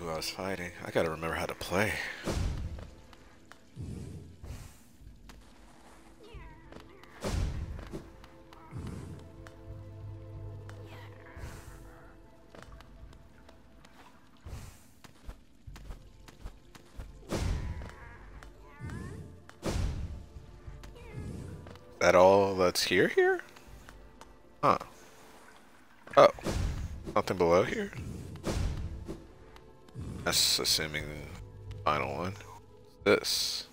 who I was fighting. I gotta remember how to play. That all that's here? Huh. Oh. Nothing below here? That's assuming the final one. This.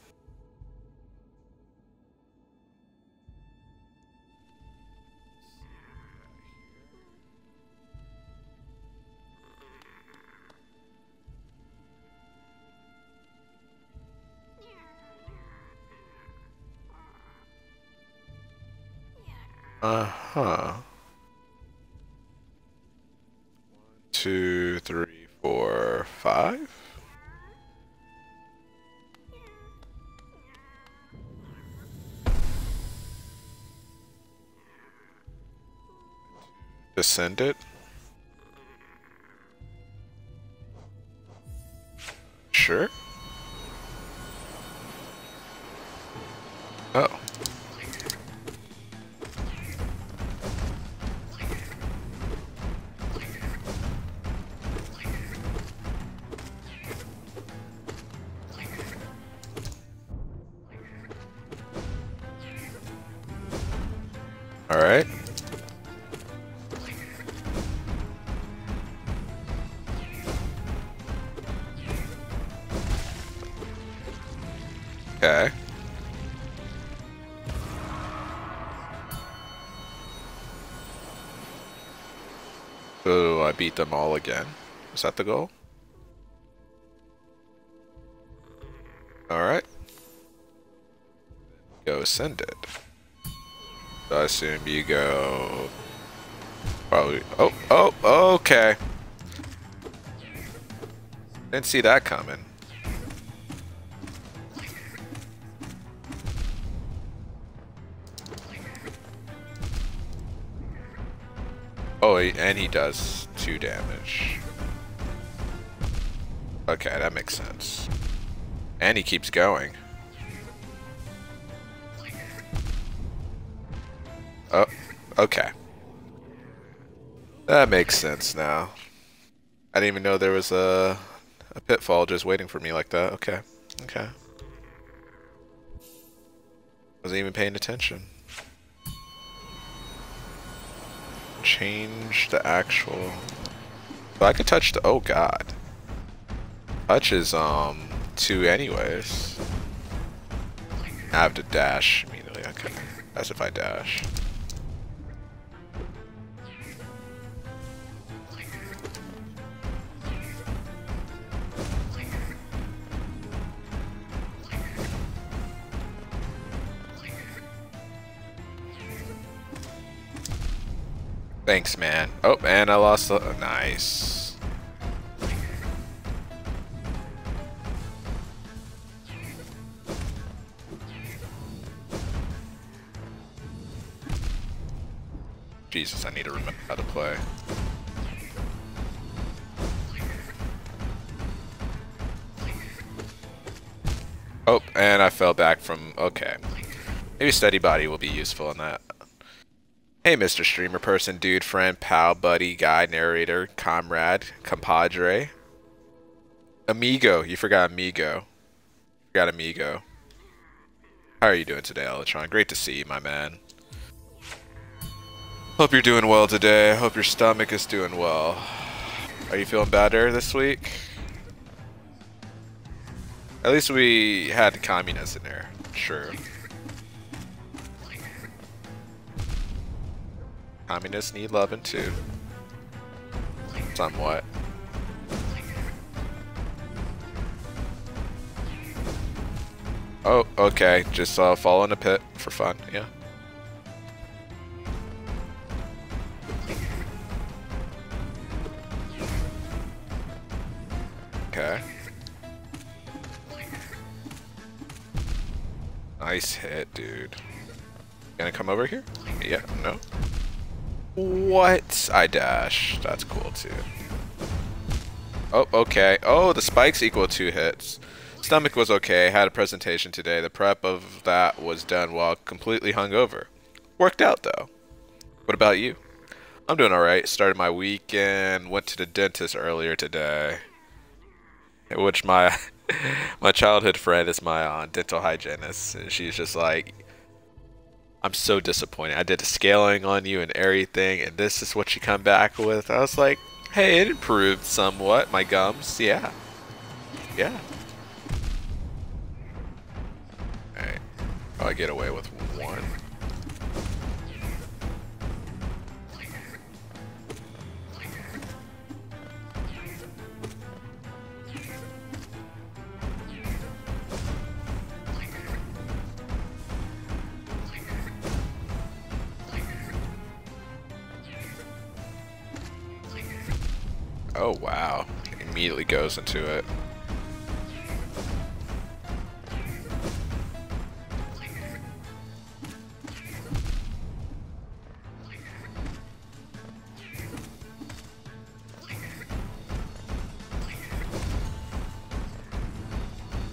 Uh-huh. 1, 2, 3, 4, 5? Descend it? Sure. Oh. All right. Okay. So I beat them all again. Is that the goal? All right. Go send it. I assume you go probably. Oh, okay. Didn't see that coming. Oh, and he does 2 damage. Okay, that makes sense. And he keeps going. Oh, okay. That makes sense now. I didn't even know there was a pitfall just waiting for me like that. Okay, okay. Wasn't even paying attention. Change the actual... But I could touch the... Oh, God. Touch is, 2 anyways. I have to dash immediately. Okay. As if I dash. Thanks, man. Oh, and I lost the... Oh, nice. Jesus, I need to remember how to play. Oh, and I fell back from... Okay. Maybe Steady Body will be useful in that. Hey, Mr. Streamer person, dude, friend, pal, buddy, guy, narrator, comrade, compadre. Amigo. You forgot amigo. Forgot amigo. How are you doing today, Electron? Great to see you, my man. Hope you're doing well today. Hope your stomach is doing well. Are you feeling better this week? At least we had communists in there. Sure. Communists need loving too. Somewhat. Oh, okay. Just fall in a pit for fun, yeah. Okay. Nice hit, dude. Gonna come over here? Yeah, no. What? I dash. That's cool too. Oh, okay. Oh, the spikes equal 2 hits. Stomach was okay. Had a presentation today. The prep of that was done while completely hungover. Worked out, though. What about you? I'm doing alright. Started my weekend. Went to the dentist earlier today. Which my childhood friend is my dental hygienist. And she's just like, I'm so disappointed. I did the scaling on you and everything, and this is what you come back with. I was like, hey, it improved somewhat. My gums, yeah. Yeah. Alright. Oh, I get away with one. Oh wow, it immediately goes into it.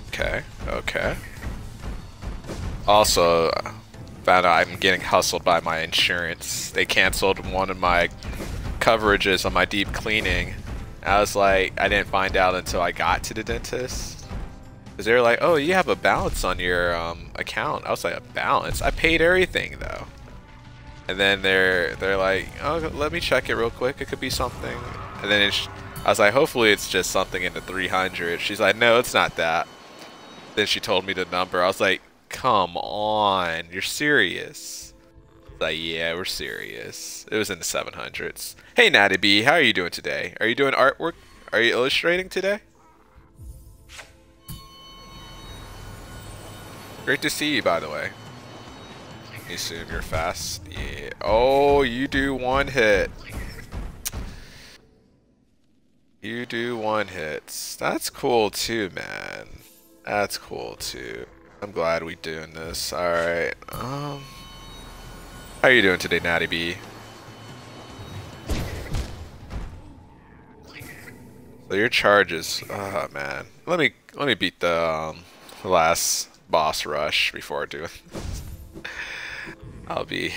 Okay, okay. Also, found out I'm getting hustled by my insurance. They canceled one of my coverages on my deep cleaning. I was like, I didn't find out until I got to the dentist. Because they were like, oh, you have a balance on your account. I was like, a balance? I paid everything, though. And then they're like, oh, let me check it real quick. It could be something. And then I was like, hopefully it's just something in the 300. She's like, no, it's not that. Then she told me the number. I was like, come on. You're serious. Like, yeah, we're serious. It was in the 700s. Hey, Natty B, how are you doing today? Are you doing artwork? Are you illustrating today? Great to see you, by the way. You assume you're fast. Yeah. Oh, you do 1 hit. You do 1 hit. That's cool, too, man. That's cool, too. I'm glad we're doing this. All right. How are you doing today, Natty B? So your charges, oh man. Let me beat the last boss rush before I do it. I'll be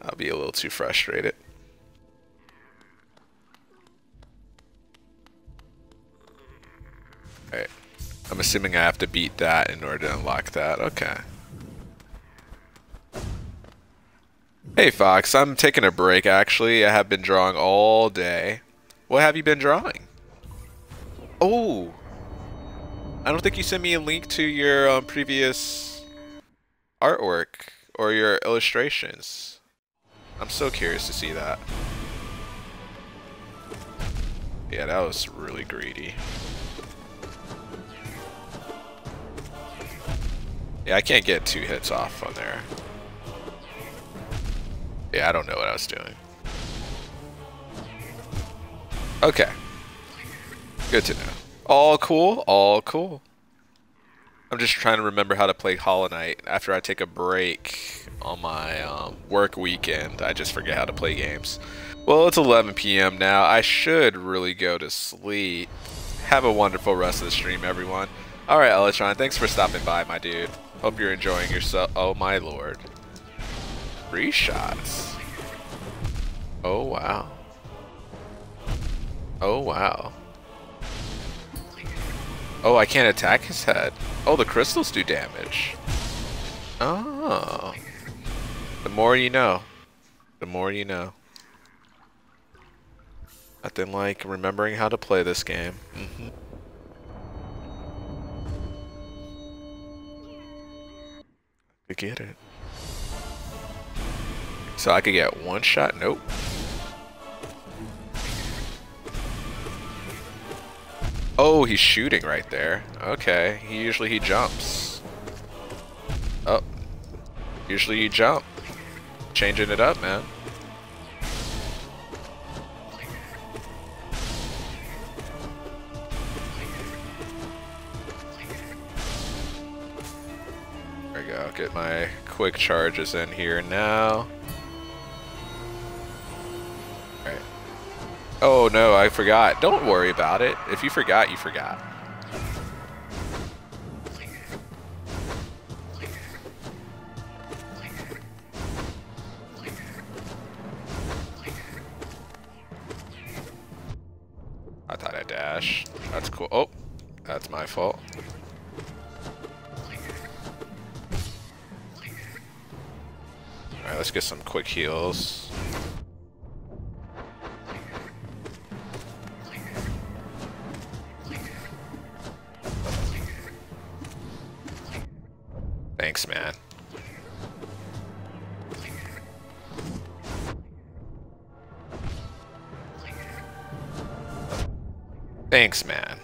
a little too frustrated. All right. I'm assuming I have to beat that in order to unlock that. Okay. Hey Fox, I'm taking a break actually. I have been drawing all day. What have you been drawing? Oh! I don't think you sent me a link to your previous artwork or your illustrations. I'm so curious to see that. Yeah, that was really greedy. Yeah, I can't get 2 hits off on there. Yeah, I don't know what I was doing. Okay. Good to know. All cool, all cool. I'm just trying to remember how to play Hollow Knight. After I take a break on my work weekend, I just forget how to play games. Well, it's 11 p.m. now. I should really go to sleep. Have a wonderful rest of the stream, everyone. All right, Electron, thanks for stopping by, my dude. Hope you're enjoying yourself. Oh, my lord. 3 shots. Oh, wow. Oh, wow. Oh, I can't attack his head. Oh, the crystals do damage. Oh. The more you know. The more you know. Nothing like remembering how to play this game. Mm-hmm. I get it. So I could get 1 shot? Nope. Oh, he's shooting right there. Okay, usually he jumps. Oh, usually you jump. Changing it up, man. There we go, get my quick charges in here now. Alright. Oh no, I forgot. Don't worry about it. If you forgot, you forgot. I thought I dashed. That's cool. Oh, that's my fault. Alright, let's get some quick heals. Thanks, man. Thanks, man.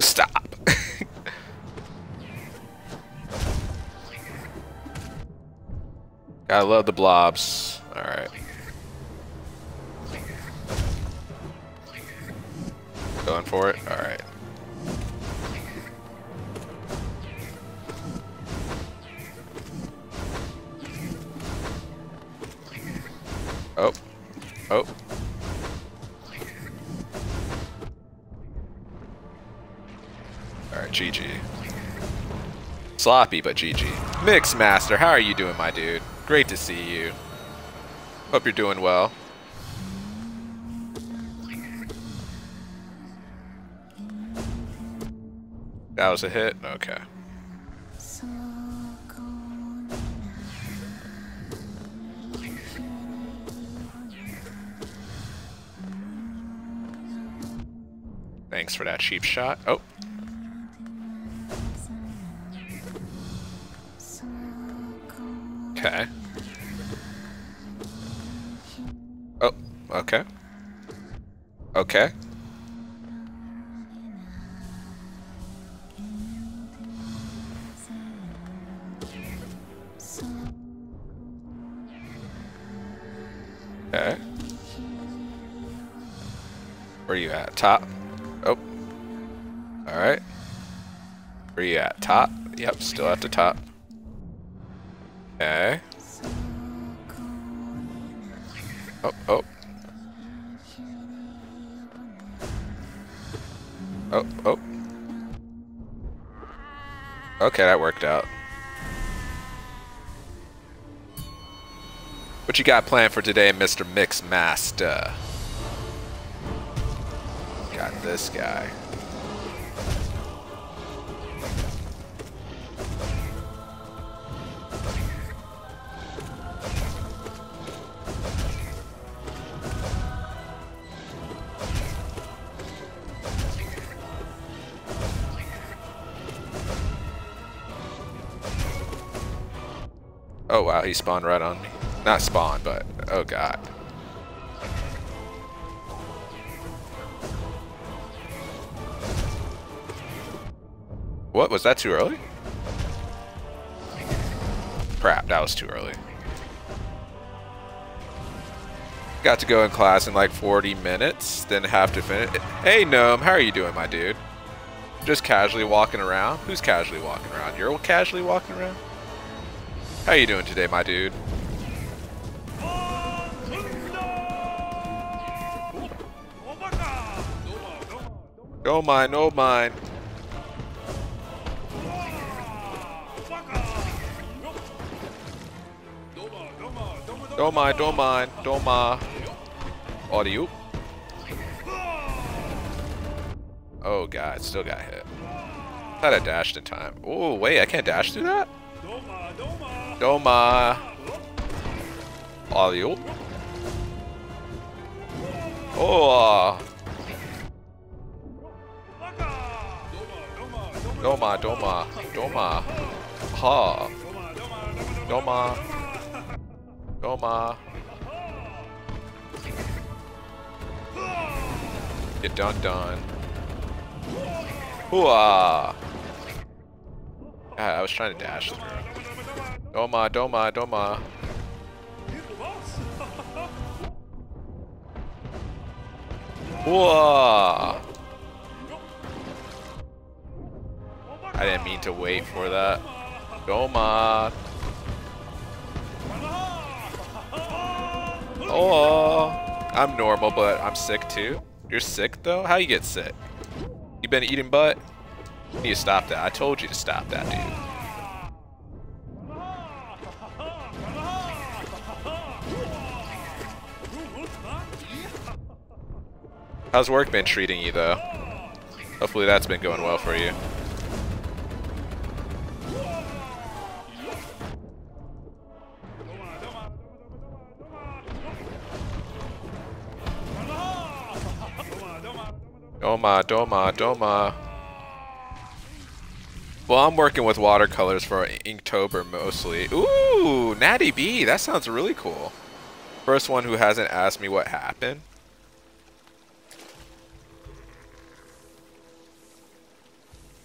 Stop. I love the blobs. All right. Going for it? All right. Oh. Oh. Alright, GG. Sloppy, but GG. Mixmaster, how are you doing, my dude? Great to see you. Hope you're doing well. That was a hit? Okay. Thanks for that cheap shot. Oh. Okay. Oh, okay. Okay. Okay. Where are you at? Top? Oh. Alright. Where are you at? Top? Yep, still at the top. Okay. Oh, oh. Oh, oh. Okay, that worked out. What you got planned for today, Mr. Mixmaster? Got this guy. Oh wow, he spawned right on me. Not spawn, but oh god. What, was that too early? Crap, that was too early. Got to go in class in like 40 minutes, then have to finish. Hey Gnome, how are you doing, my dude? Just casually walking around? Who's casually walking around? You're casually walking around? How you doing today, my dude? Don't mind, don't mind. Don't mind, don't mind, don't mind. Audio. Oh god, still got hit. Thought I dashed in time. Oh wait, I can't dash through that? Don't mind. Audio. Oh. Doma, Doma, Doma, Ha, Doma, Doma. Get done, done. Hooah! I was trying to dash through. Doma, Doma, Doma. Hooah! I didn't mean to wait for that. Doma. Oh, I'm normal, but I'm sick too. You're sick though? How you get sick? You been eating butt? You need to stop that. I told you to stop that, dude. How's work been treating you though? Hopefully that's been going well for you. Doma, doma, doma. Well, I'm working with watercolors for Inktober mostly. Ooh, Natty B, that sounds really cool. First one who hasn't asked me what happened.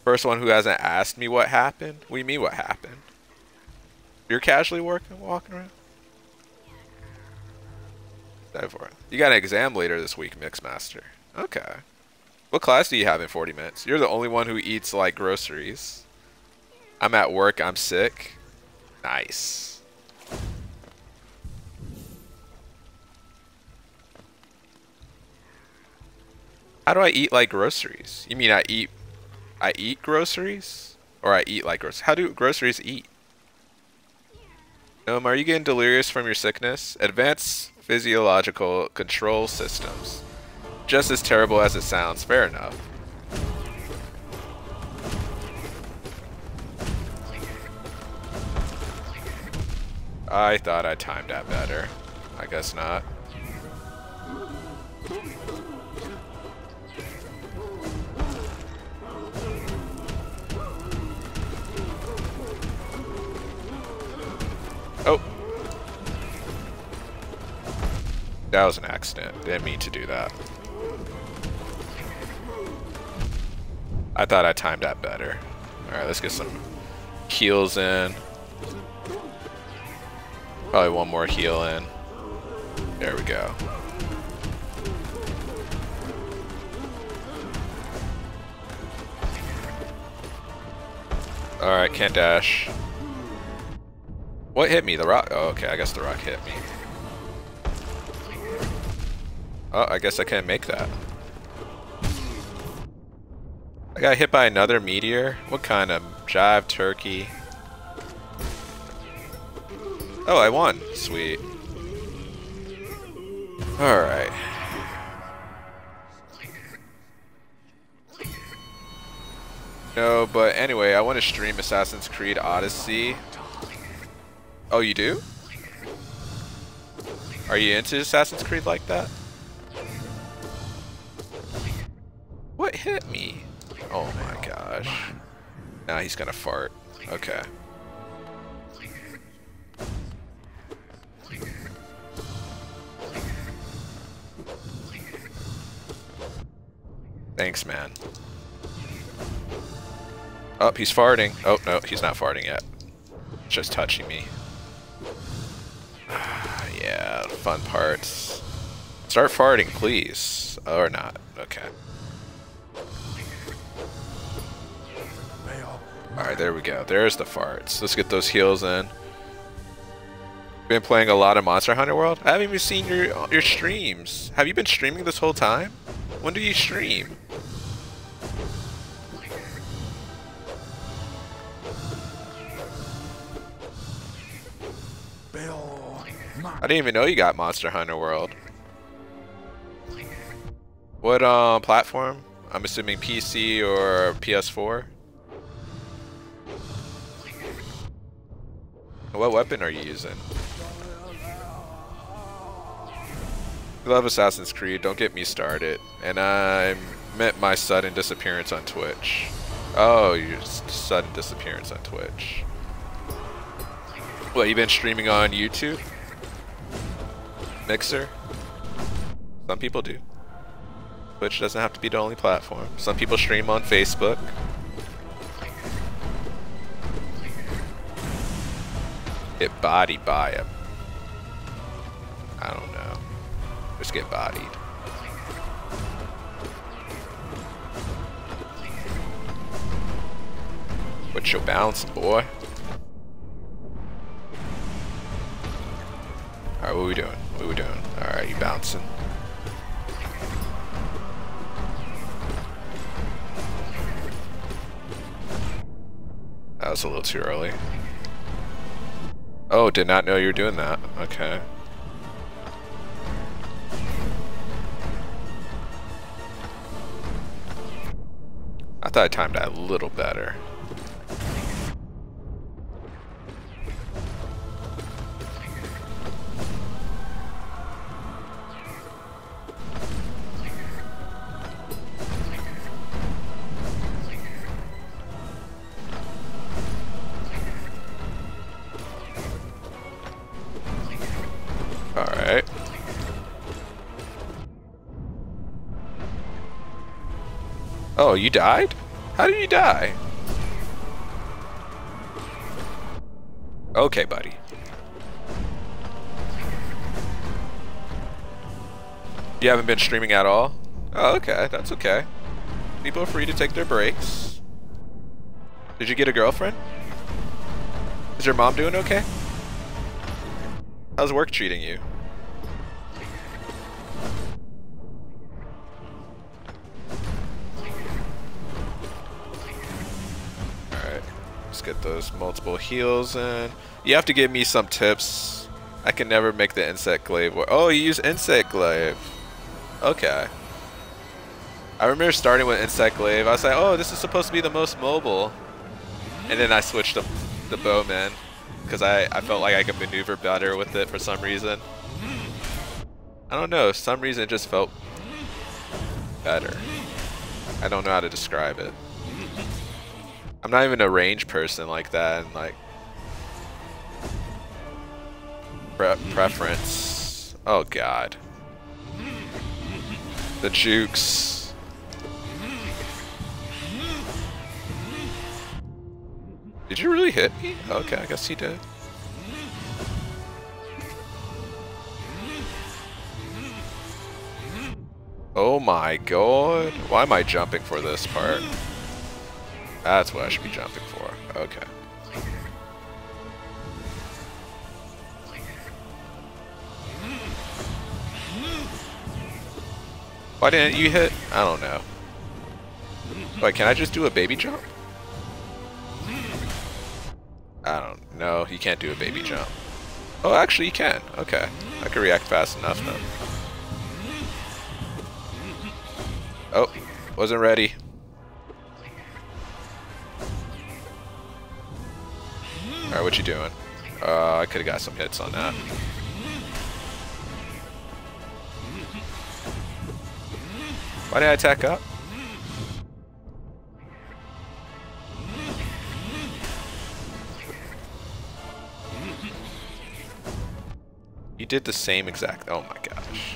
First one who hasn't asked me what happened? What do you mean what happened? You're casually working, walking around? Dive for it. You got an exam later this week, Mixmaster. Okay. What class do you have in 40 minutes? You're the only one who eats, like, groceries. I'm at work, I'm sick. Nice. How do I eat, like, groceries? You mean I eat groceries? Or I eat like groceries? How do groceries eat? Are you getting delirious from your sickness? Advanced physiological control systems. Just as terrible as it sounds. Fair enough. I thought I timed that better. I guess not. Oh. That was an accident. Didn't mean to do that. I thought I timed that better. Alright, let's get some heals in. Probably one more heal in. There we go. Alright, can't dash. What hit me? The rock? Oh, okay, I guess the rock hit me. Oh, I guess I can't make that. I got hit by another meteor? What kind of jive turkey? Oh, I won. Sweet. Alright. No, but anyway, I want to stream Assassin's Creed Odyssey. Oh, you do? Are you into Assassin's Creed like that? What hit me? Oh my gosh. Nah, he's gonna fart. Okay. Thanks, man. Oh, he's farting. Oh, no, he's not farting yet. Just touching me. Yeah, fun parts. Start farting, please. Or not. Okay. Alright, there we go. There's the farts. Let's get those heals in. Been playing a lot of Monster Hunter World? I haven't even seen your streams. Have you been streaming this whole time? When do you stream? I didn't even know you got Monster Hunter World. What platform? I'm assuming PC or PS4? What weapon are you using? I love Assassin's Creed, don't get me started. And I meant my sudden disappearance on Twitch. Oh, your sudden disappearance on Twitch. What, you been streaming on YouTube? Mixer? Some people do. Twitch doesn't have to be the only platform. Some people stream on Facebook. Get bodied by him. I don't know. Just get bodied. What's your bounce, boy? Alright, what are we doing? What are we doing? got you bouncing. That was a little too early. Oh, did not know you were doing that. Okay. I thought I timed that a little better. Oh, you died? How did you die? Okay, buddy. You haven't been streaming at all? Oh, okay, that's okay. People are free to take their breaks. Did you get a girlfriend? Is your mom doing okay? How's work treating you? Get those multiple heals in. You have to give me some tips. I can never make the Insect Glaive work. Oh, you use Insect Glaive. Okay. I remember starting with Insect Glaive. I was like, oh, this is supposed to be the most mobile. And then I switched to the Bowman because I felt like I could maneuver better with it for some reason. I don't know. For some reason, it just felt better. I don't know how to describe it. I'm not even a range person like that, and like preference. Oh god, the jukes. Did you really hit me? Okay, I guess you did. Oh my god, why am I jumping for this part? That's what I should be jumping for. Okay. Why didn't you hit? I don't know. Wait, can I just do a baby jump? I don't know. You can't do a baby jump. Oh, actually you can. Okay. I can react fast enough though. Oh, wasn't ready. Alright, what you doing? I could've got some hits on that. Why did I attack up? You did the same exact... Oh my gosh.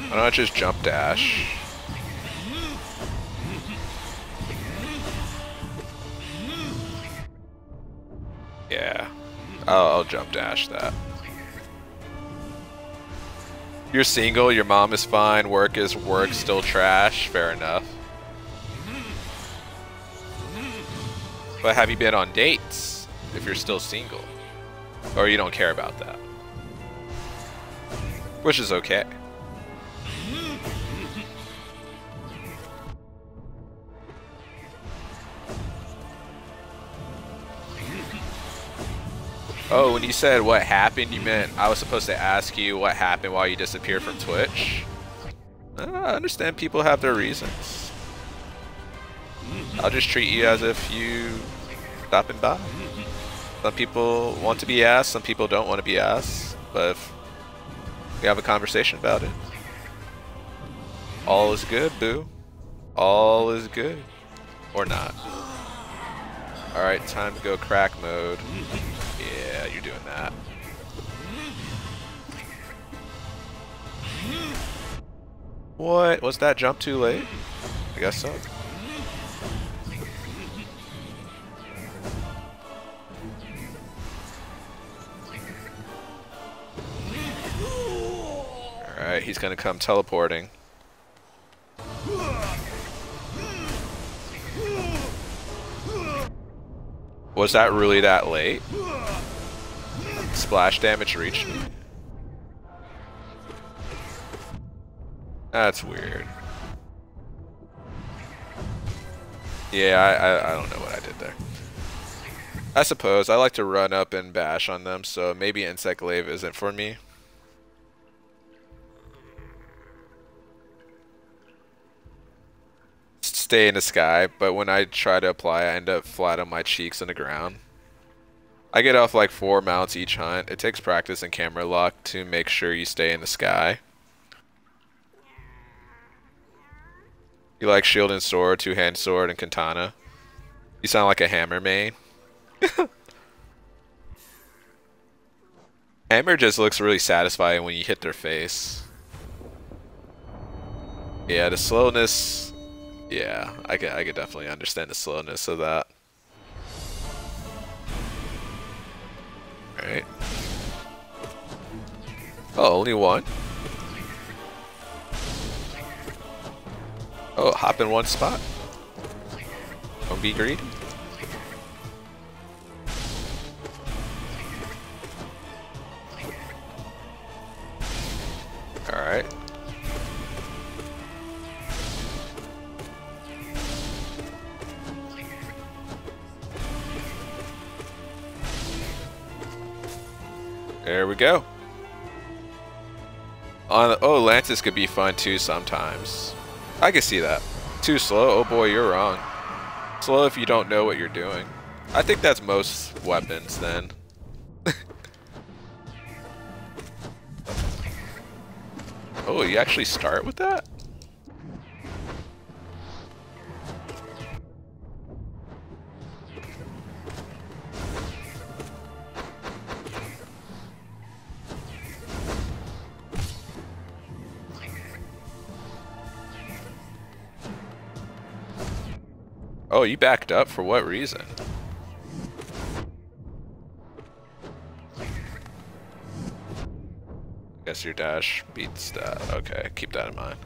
Why don't I just jump dash? Yeah. I'll jump dash that. You're single, your mom is fine, work is work, still trash. Fair enough. But have you been on dates if you're still single? Or you don't care about that? Which is okay. Oh, when you said what happened, you meant I was supposed to ask you what happened while you disappeared from Twitch? I understand people have their reasons. I'll just treat you as if you stopping by. Some people want to be asked, some people don't want to be asked, but if we have a conversation about it. All is good, boo. All is good. Or not. Alright, time to go crack mode. Yeah, you're doing that. What? Was that jump too late? I guess so. Alright, he's gonna come teleporting. Was that really that late? Splash damage reached me. That's weird. Yeah, I don't know what I did there. I suppose I like to run up and bash on them, so maybe Insect Glaive isn't for me. Stay in the sky, but when I try to apply, I end up flat on my cheeks on the ground. I get off like 4 mounts each hunt. It takes practice and camera lock to make sure you stay in the sky. You like shield and sword, 2-hand sword, and katana. You sound like a hammer main. Hammer just looks really satisfying when you hit their face. Yeah, the slowness. Yeah, I can definitely understand the slowness of that. Alright. Oh, only one? Oh, hop in one spot. Don't be greedy. Alright. There we go. On the, oh, lances could be fun too sometimes. I can see that. Too slow? Oh boy, you're wrong. Slow if you don't know what you're doing. I think that's most weapons then. Oh, you actually start with that? Oh, you backed up for what reason? Guess your dash beats that. Okay, keep that in mind.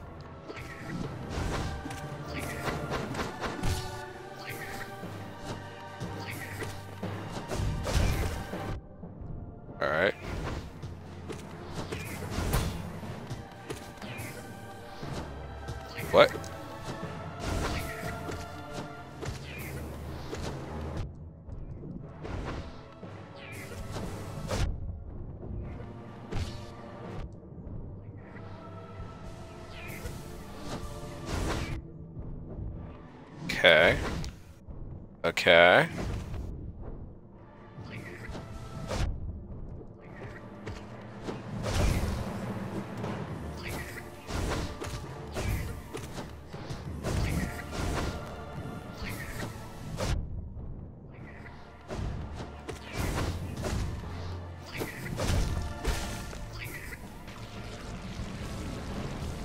Alright. What? Okay. Okay.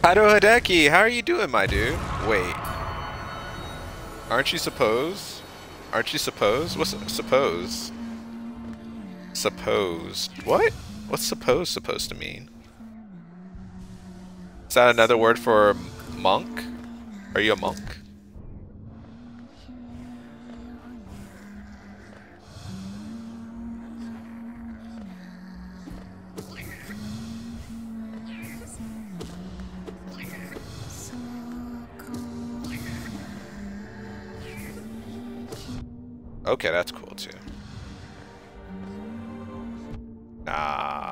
Hado Hideki, how are you doing, my dude? Wait. Aren't you supposed? Aren't you supposed? What's supposed? Supposed. What? What's supposed to mean? Is that another word for monk? Are you a monk? Okay, that's cool too. Nah.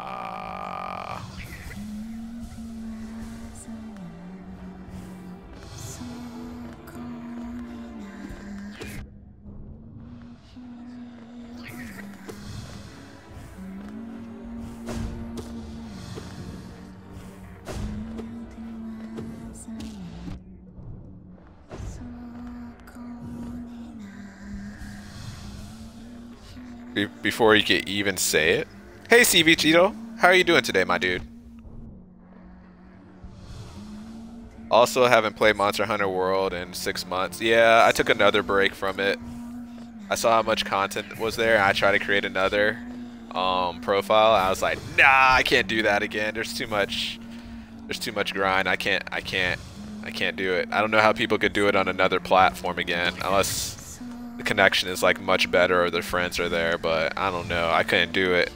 Before you can even say it. Hey, CV Cheeto. How are you doing today, my dude? Also, haven't played Monster Hunter World in 6 months. Yeah, I took another break from it. I saw how much content was there, and I tried to create another profile. I was like, nah, I can't do that again. There's too much grind. I can't do it. I don't know how people could do it on another platform again, unless the connection is like much better or their friends are there, but I don't know. I couldn't do it.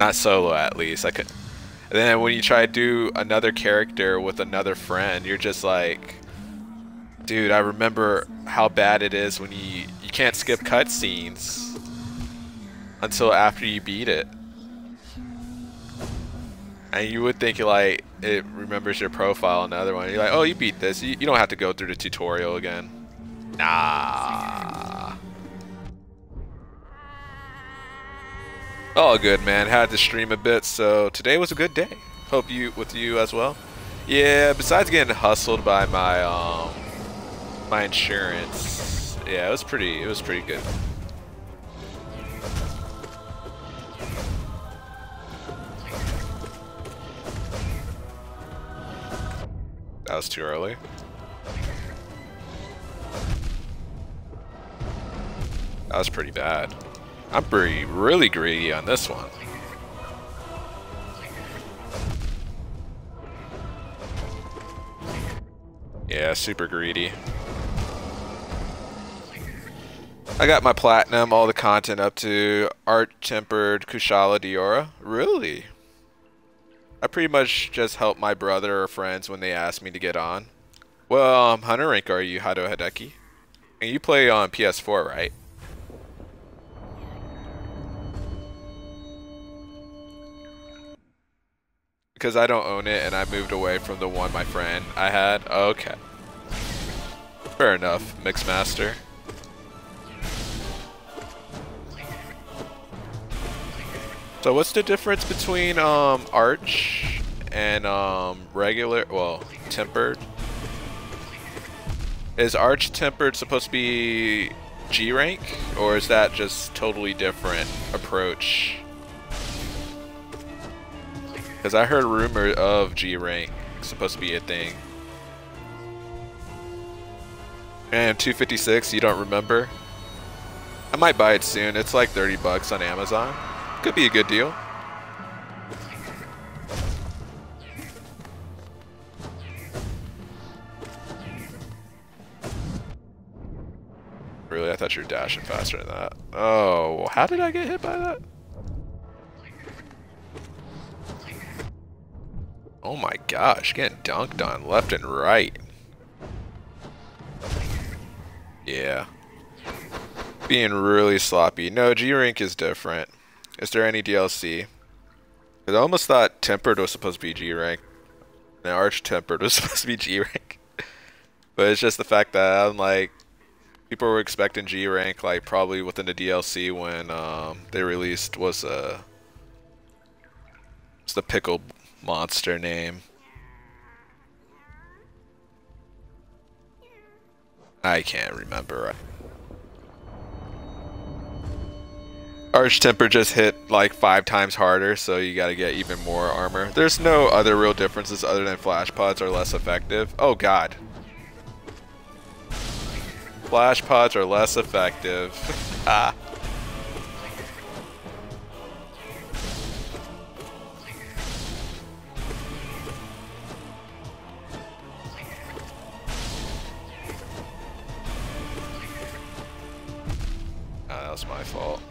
Not solo, at least. I could. And then when you try to do another character with another friend, you're just like, dude, I remember how bad it is when you can't skip cutscenes until after you beat it. And you would think like it remembers your profile on the other one. You're like, oh, you beat this. You don't have to go through the tutorial again. Nah. All good, man. Had to stream a bit, so today was a good day. Hope you as well. Yeah, besides getting hustled by my my insurance. Yeah, it was pretty good. That was too early. That was pretty bad. I'm pretty really greedy on this one. Yeah, super greedy. I got my platinum, all the content up to Art Tempered Kushala Daora. Really? I pretty much just help my brother or friends when they ask me to get on. Well, Hunter Rank are you, Hado Hideki? And you play on PS4, right? Because I don't own it and I moved away from the one my friend I had. Okay. Fair enough, Mixmaster. So what's the difference between Arch and regular, well, Tempered? Is Arch Tempered supposed to be G rank, or is that just totally different approach? Because I heard rumor of G rank supposed to be a thing. And 256, you don't remember? I might buy it soon. It's like 30 bucks on Amazon. Could be a good deal. Really? I thought you were dashing faster than that. Oh, how did I get hit by that? Oh my gosh, getting dunked on left and right. Yeah. Being really sloppy. No, G-Rank is different. Is there any DLC? I almost thought Tempered was supposed to be G-Rank. And Arch Tempered was supposed to be G-Rank. But it's just the fact that I'm like... People were expecting G-Rank like probably within the DLC when they released... What's the pickle monster name? I can't remember. Arch Temper just hit like 5 times harder, so you gotta get even more armor. There's no other real differences other than flash pods are less effective. Oh god. Flash pods are less effective. Ah. Oh, that was my fault.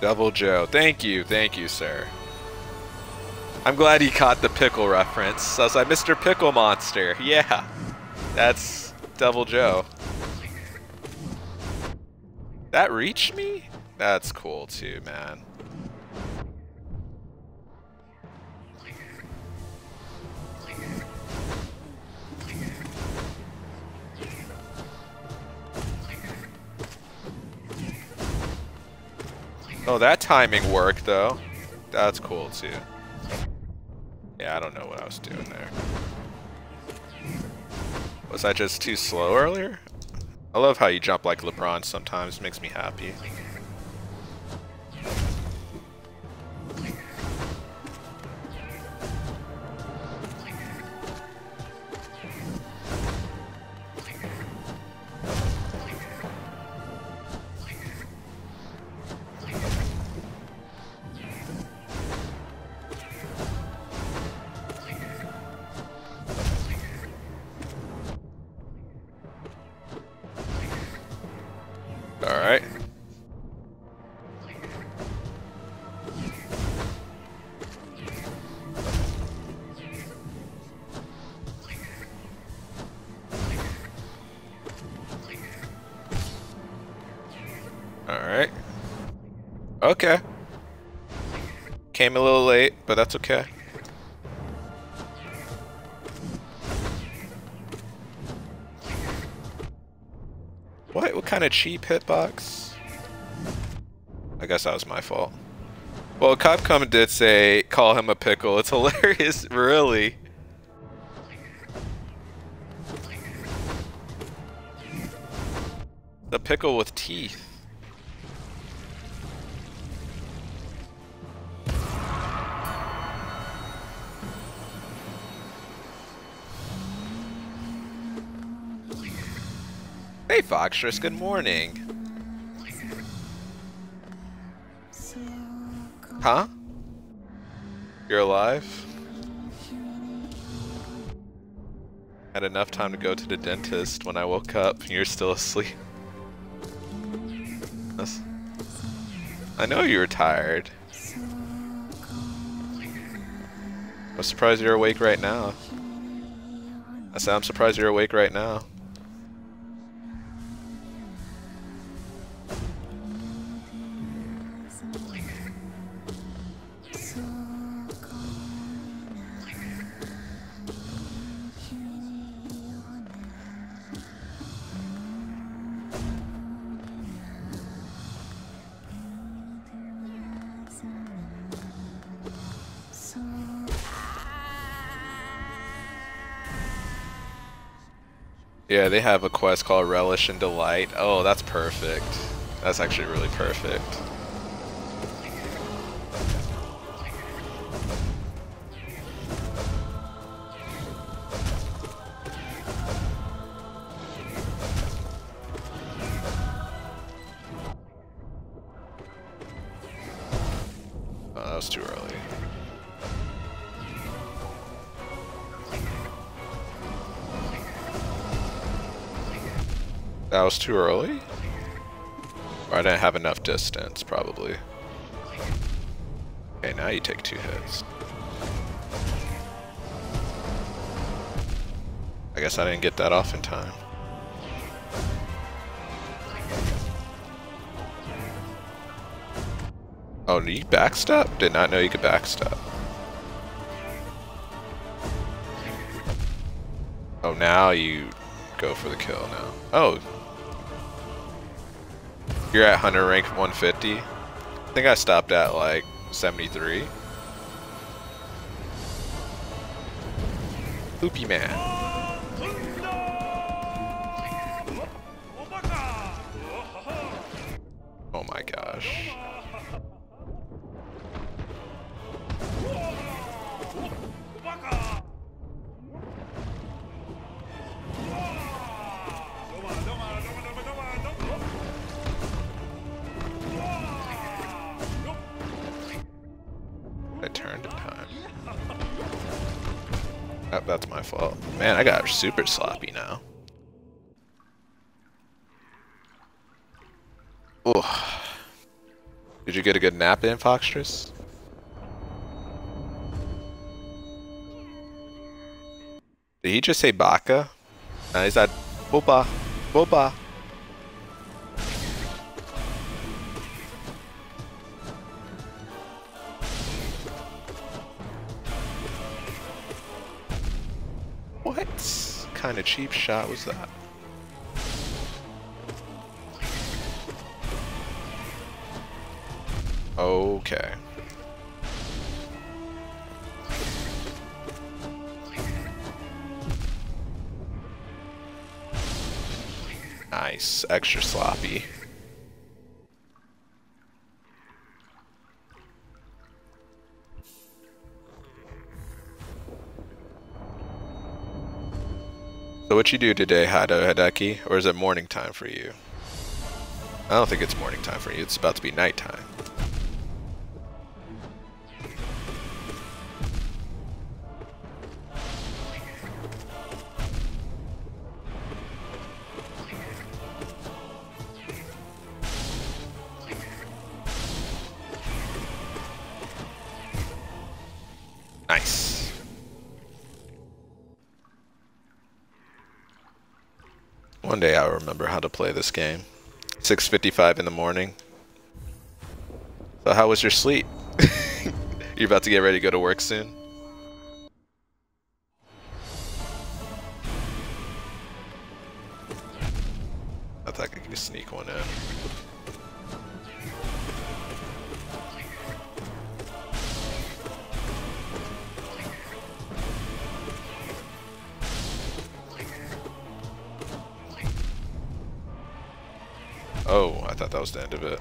Double Joe. Thank you, sir. I'm glad he caught the pickle reference. So I was like, Mr. Pickle Monster. Yeah, that's Double Joe. That reached me? That's cool too, man. Oh, that timing worked, though. That's cool, too. Yeah, I don't know what I was doing there. Was I just too slow earlier? I love how you jump like LeBron sometimes. It makes me happy. Okay. Came a little late, but that's okay. What? What kind of cheap hitbox? I guess that was my fault. Well, Capcom did say, call him a pickle. It's hilarious, really. The pickle with teeth. Hey, Foxtress, good morning. Huh? You're alive? Had enough time to go to the dentist when I woke up and you're still asleep. I know you were tired. I'm surprised you're awake right now. I said I'm surprised you're awake right now. Yeah, they have a quest called Relish and Delight. Oh, that's perfect. That's actually really perfect. Oh, that was too early. That was too early? Or I didn't have enough distance, probably. Okay, now you take 2 hits. I guess I didn't get that off in time. Oh, did you backstep? Did not know you could backstep. Oh, now you go for the kill now. Oh. You're at hunter rank 150. I think I stopped at like 73. Loopy man. Oh my gosh. That's my fault. Man, I got super sloppy now. Ooh. Did you get a good nap in, Foxtress? Did he just say Baka? No, he said Boba. Boba. What kind of cheap shot was that? Okay. Nice, extra sloppy. So what you do today, Hado Hideki, or is it morning time for you? I don't think it's morning time for you, it's about to be nighttime. Nice. One day I'll remember how to play this game. 6:55 in the morning. So So how was your sleep? You're about to get ready to go to work soon. I thought I could sneak one in. Oh, I thought that was the end of it.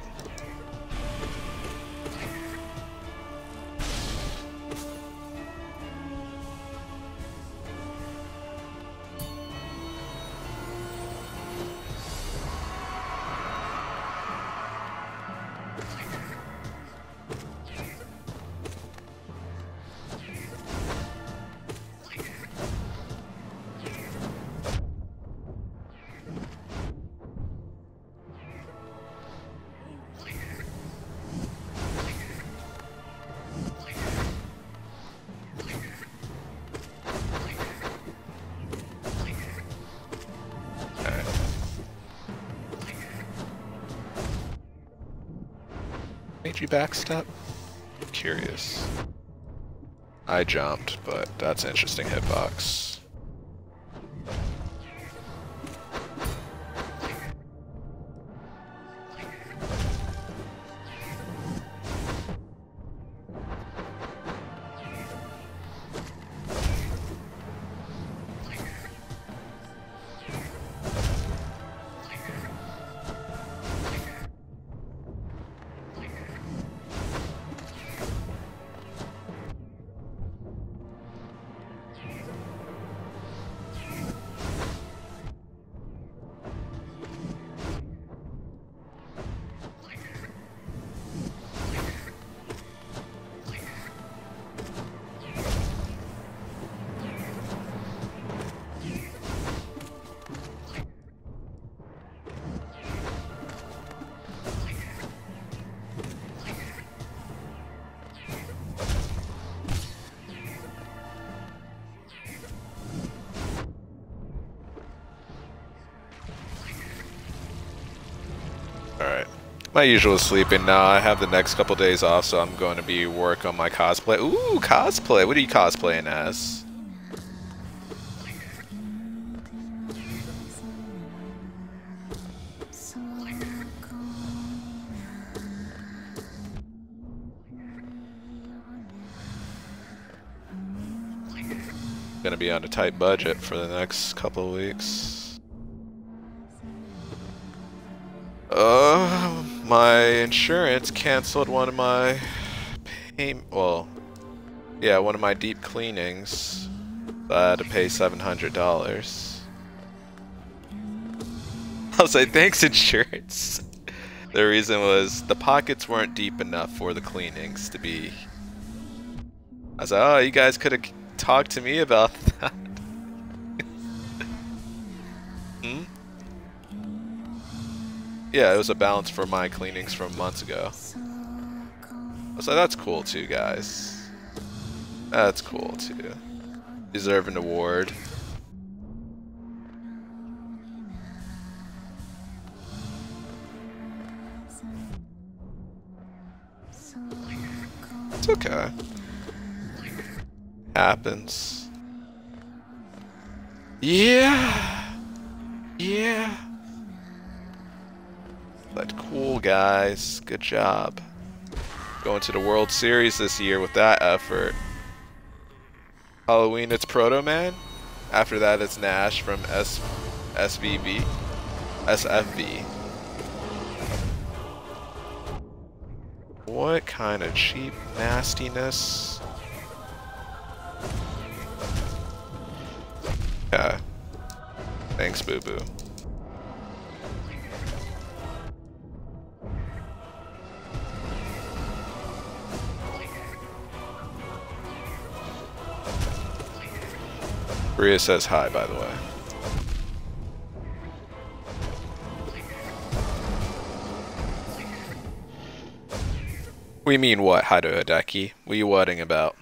You backstep? I'm curious. I jumped, but that's an interesting hitbox. My usual sleeping. Now I have the next couple days off, so I'm going to be work on my cosplay. Ooh, cosplay! What are you cosplaying as? Gonna be on a tight budget for the next couple of weeks. My insurance canceled one of my one of my deep cleanings. I had to pay $700. I'll say thanks, insurance. The reason was the pockets weren't deep enough for the cleanings to be. I was like, oh, you guys could have talked to me about that. Yeah, it was a balance for my cleanings from months ago. So that's cool too, guys. That's cool too. Deserve an award. It's okay. Happens. Yeah. Yeah. But cool, guys. Good job. Going to the World Series this year with that effort. Halloween, it's Proto Man. After that, it's Nash from SFV. What kind of cheap nastiness? Yeah. Thanks, Boo Boo. Rhea says hi, by the way. We mean what, Hado Hideki? What are you whatting about?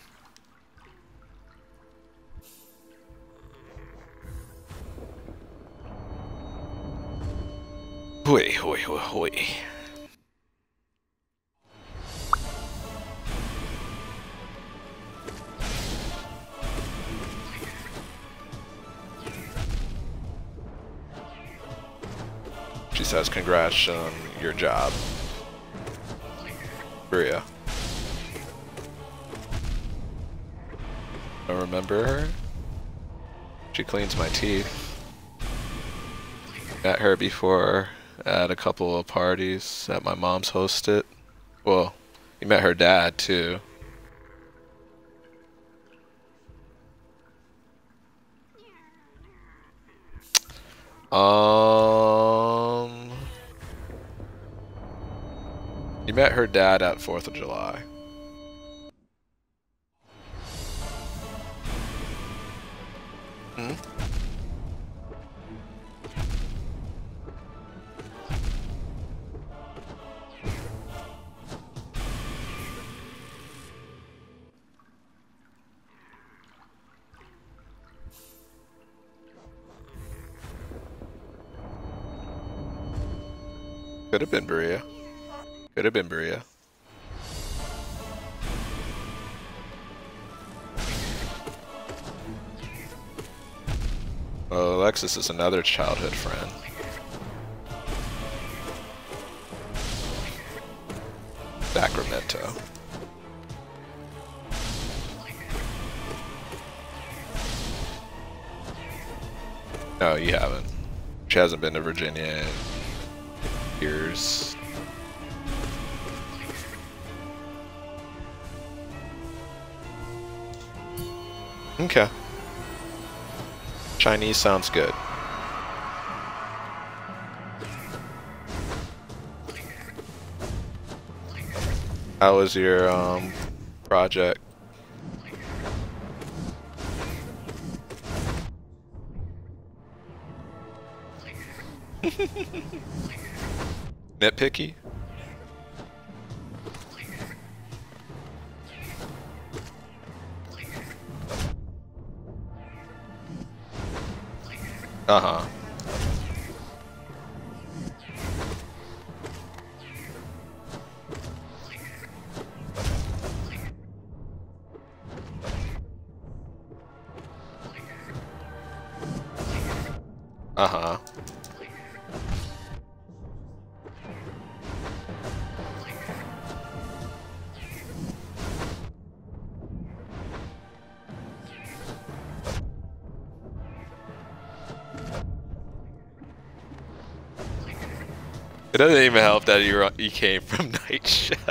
Hoi, hoi, hoi, hoi. She says, "Congrats on your job, Bria." I remember her. She cleans my teeth. Met her before at a couple of parties that my mom's hosted. Well, you met her dad too. You met her dad at 4th of July. Hmm? Could have been Bria. Could have been Bria. Oh, Alexis is another childhood friend. Sacramento. No, you haven't. She hasn't been to Virginia in years. Okay. Chinese sounds good. How was your project? Nitpicky? Uh-huh. Uh-huh. It doesn't even help that you came from Night Shift.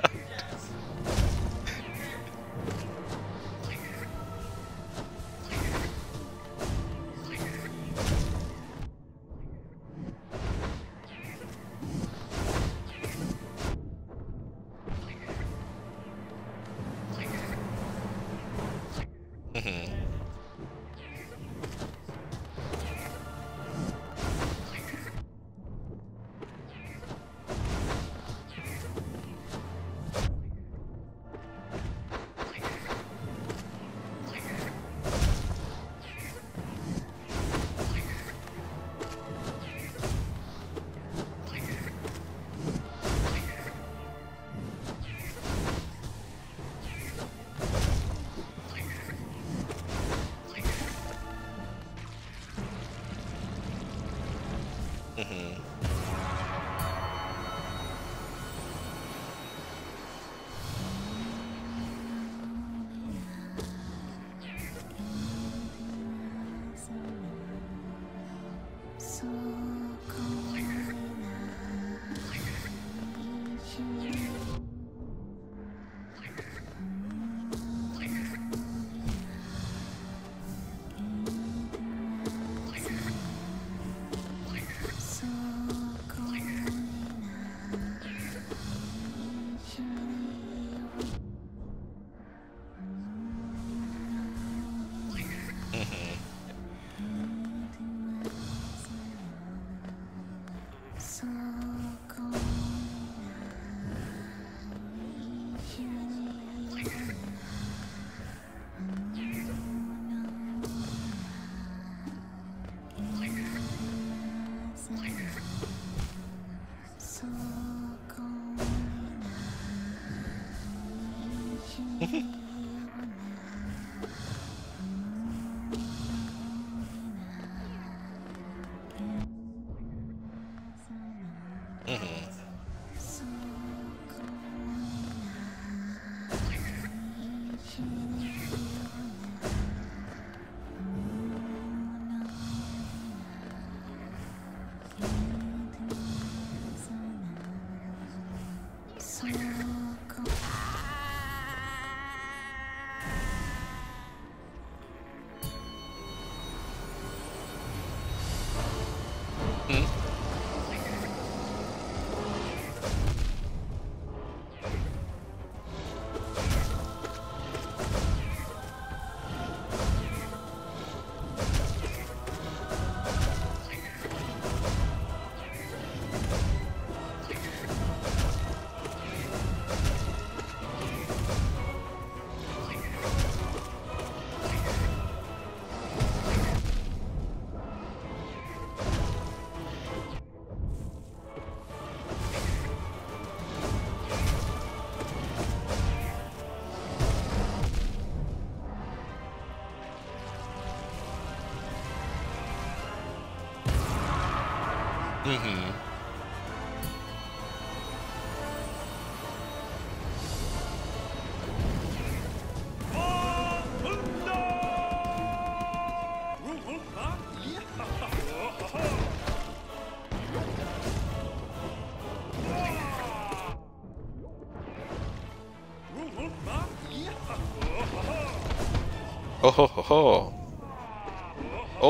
Oh ho ho ho!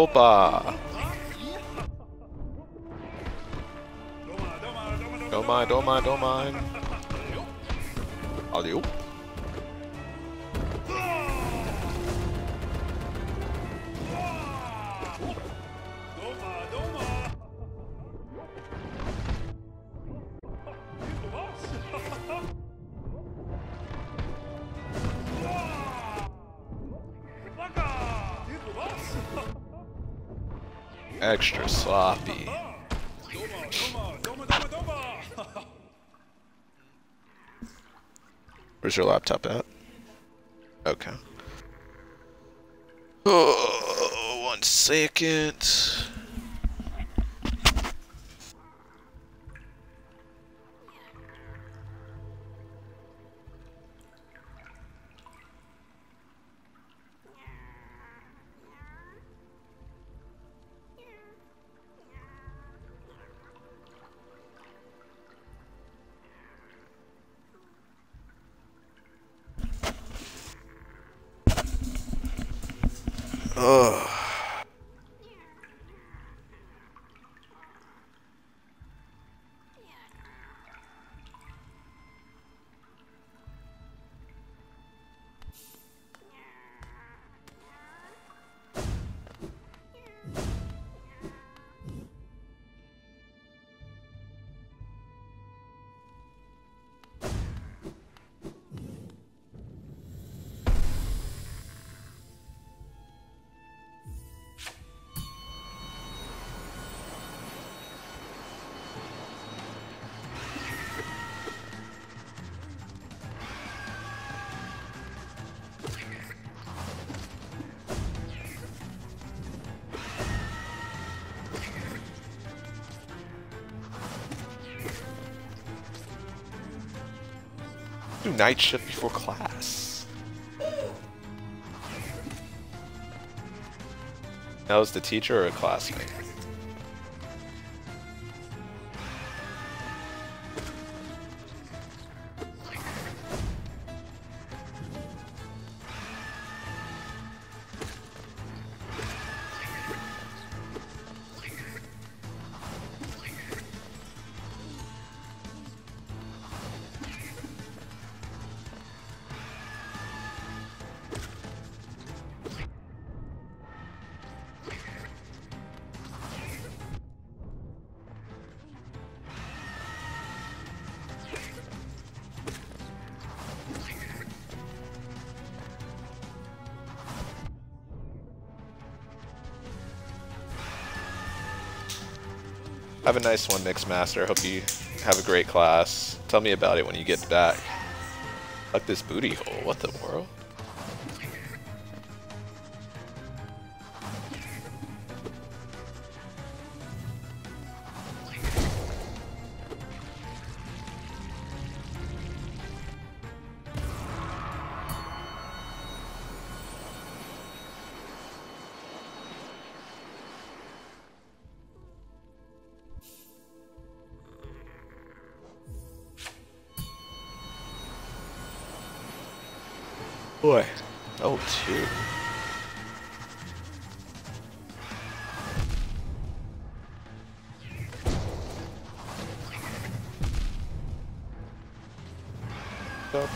Opa! Don't mind, don't mind, don't mind. Alley-oop. Extra sloppy. Where's your laptop at? Okay. Oh, 1 second. Ugh. Night shift before class. That was the teacher or a classmate? Have a nice one, Mixmaster. Hope you have a great class. Tell me about it when you get back. Fuck this booty hole. What the world? Boy. Oh, two. Double.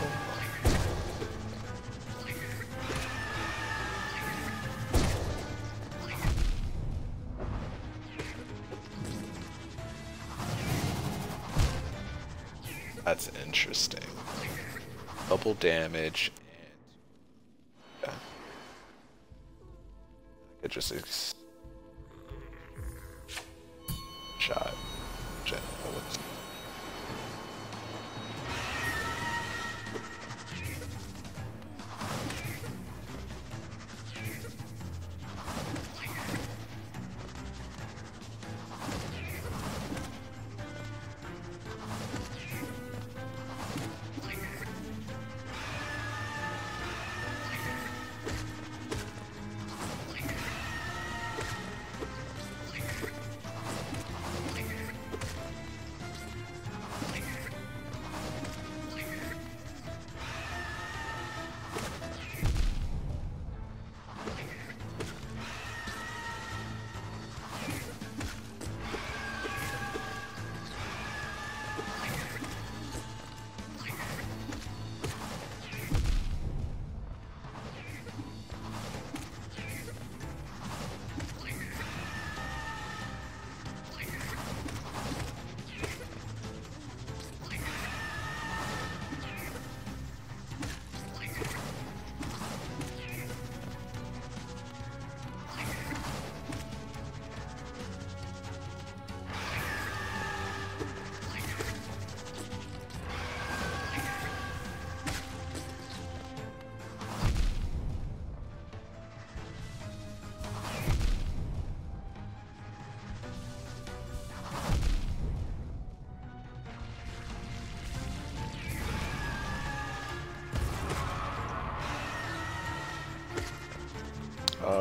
That's interesting. Double damage. Just shot.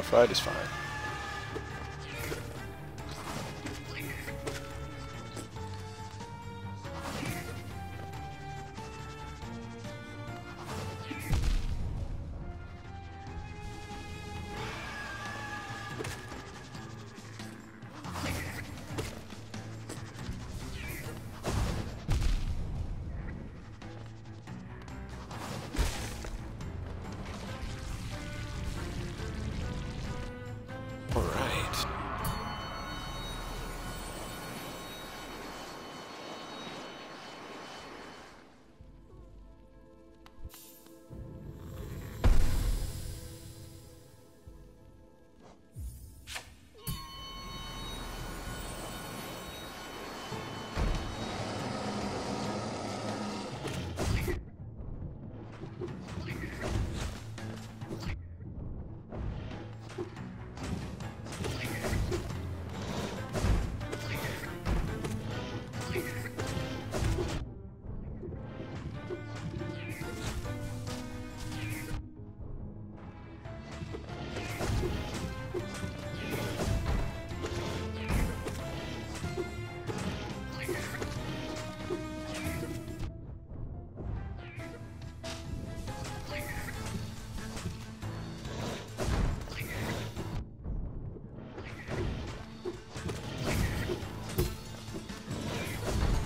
modified is fine.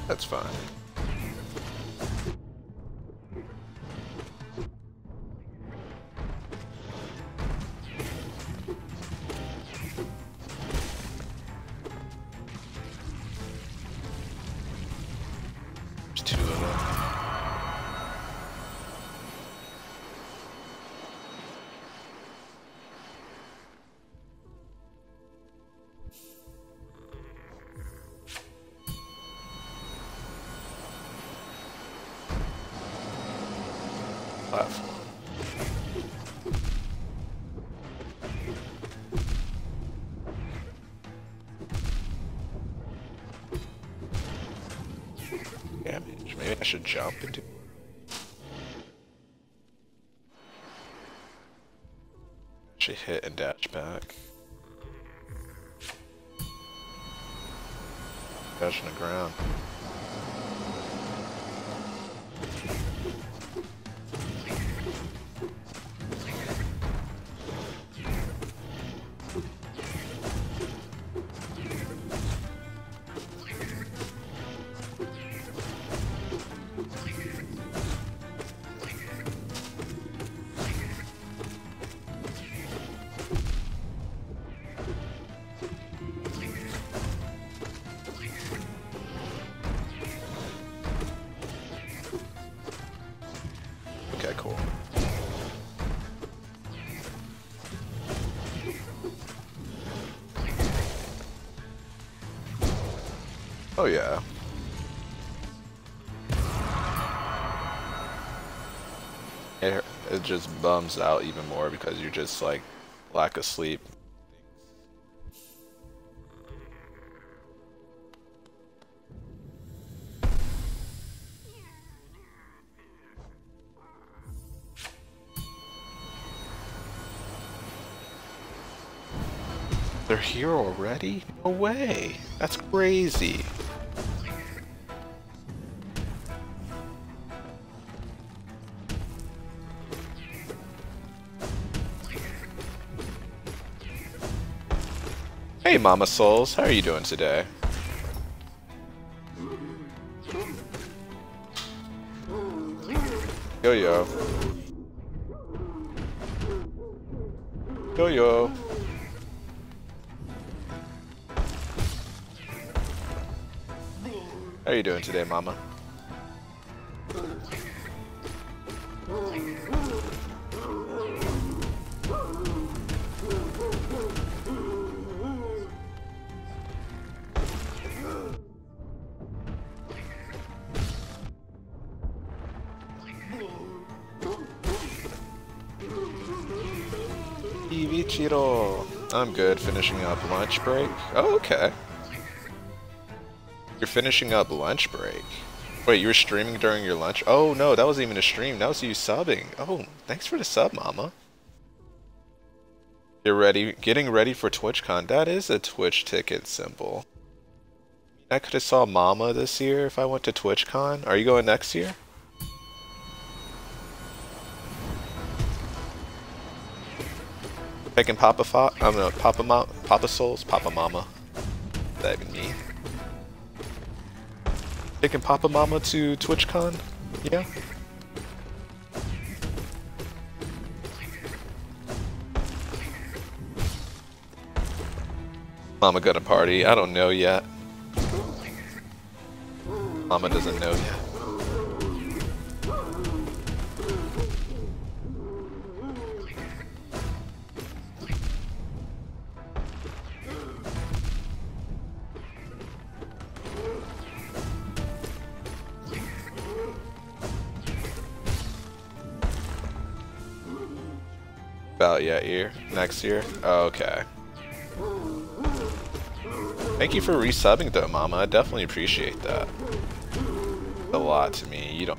That's fine. Damage. Maybe I should jump into. Actually hit and dash back. Dash on the ground. Oh yeah. It just bums out even more because you're just like lack of sleep. They're here already? No way. That's crazy. Hey Mama Souls, how are you doing today? Yo yo. Yo yo. How are you doing today, Mama? I'm good, finishing up lunch break. Oh, okay. You're finishing up lunch break. Wait, you were streaming during your lunch? Oh, no, that wasn't even a stream. That was you subbing. Oh, thanks for the sub, Mama. You're ready, getting ready for TwitchCon. That is a Twitch ticket symbol. I could have saw Mama this year if I went to TwitchCon. Are you going next year? Taking Papa Fox, I'm gonna Papa Souls, Papa Mama. That'd be me. Taking Papa Mama to TwitchCon? Yeah. Mama got a party. I don't know yet. Mama doesn't know yet. About yet year? Next year? Okay. Thank you for resubbing though, Mama. I definitely appreciate that. A lot to me. You don't.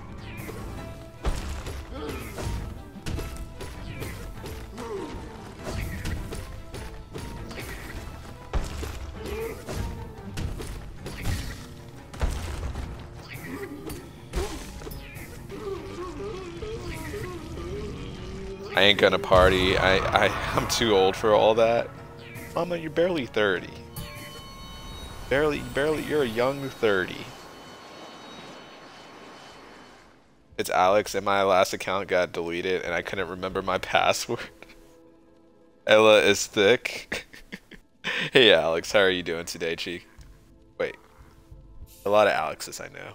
I ain't gonna party. I'm too old for all that. Mama, you're barely 30. Barely, you're a young 30. It's Alex, and my last account got deleted, and I couldn't remember my password. Ella is thick. Hey Alex, how are you doing today, Cheek? Wait. A lot of Alexes I know.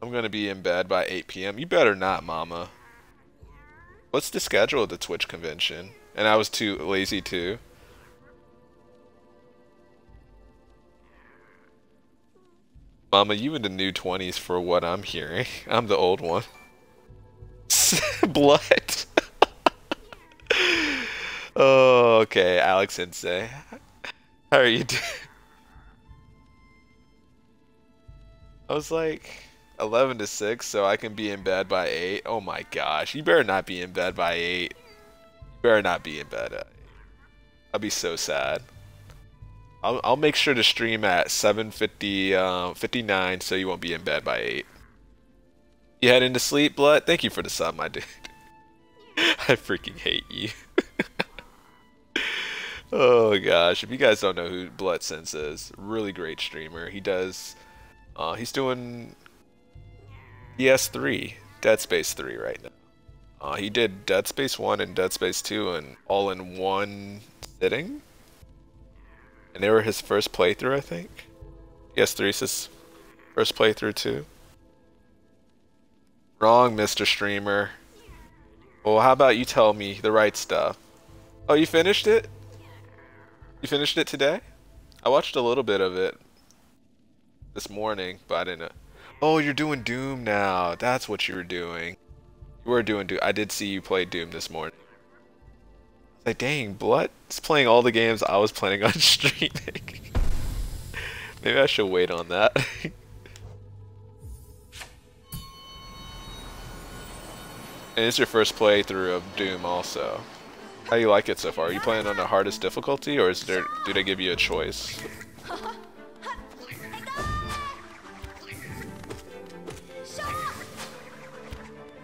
I'm gonna be in bed by 8 PM. You better not, Mama. What's the schedule of the Twitch convention? And I was too lazy too. Mama, you in the new 20s for what I'm hearing. I'm the old one. Blood. Oh, okay, Alex Sensei. How are you doing? I was like 11 to 6, so I can be in bed by 8. Oh my gosh, you better not be in bed by 8. You better not be in bed by 8. I'll be so sad. I'll make sure to stream at 7:59 so you won't be in bed by 8. You heading to sleep, Blood? Thank you for the sub, my dude. I freaking hate you. Oh gosh, if you guys don't know who BloodSense is, really great streamer. He does he's doing PS3, Dead Space 3 right now. He did Dead Space 1 and Dead Space 2 and all in one sitting. And they were his first playthrough, I think. PS3's his first playthrough, too. Wrong, Mr. Streamer. Well, how about you tell me the right stuff? Oh, you finished it? You finished it today? I watched a little bit of it this morning, but I didn't. Oh, you're doing Doom now. That's what you were doing. You were doing Doom. I did see you play Doom this morning. Like, dang, Blood's playing all the games I was planning on streaming. Maybe I should wait on that. And it's your first playthrough of Doom also. How do you like it so far? Are you playing on the hardest difficulty, or do they give you a choice?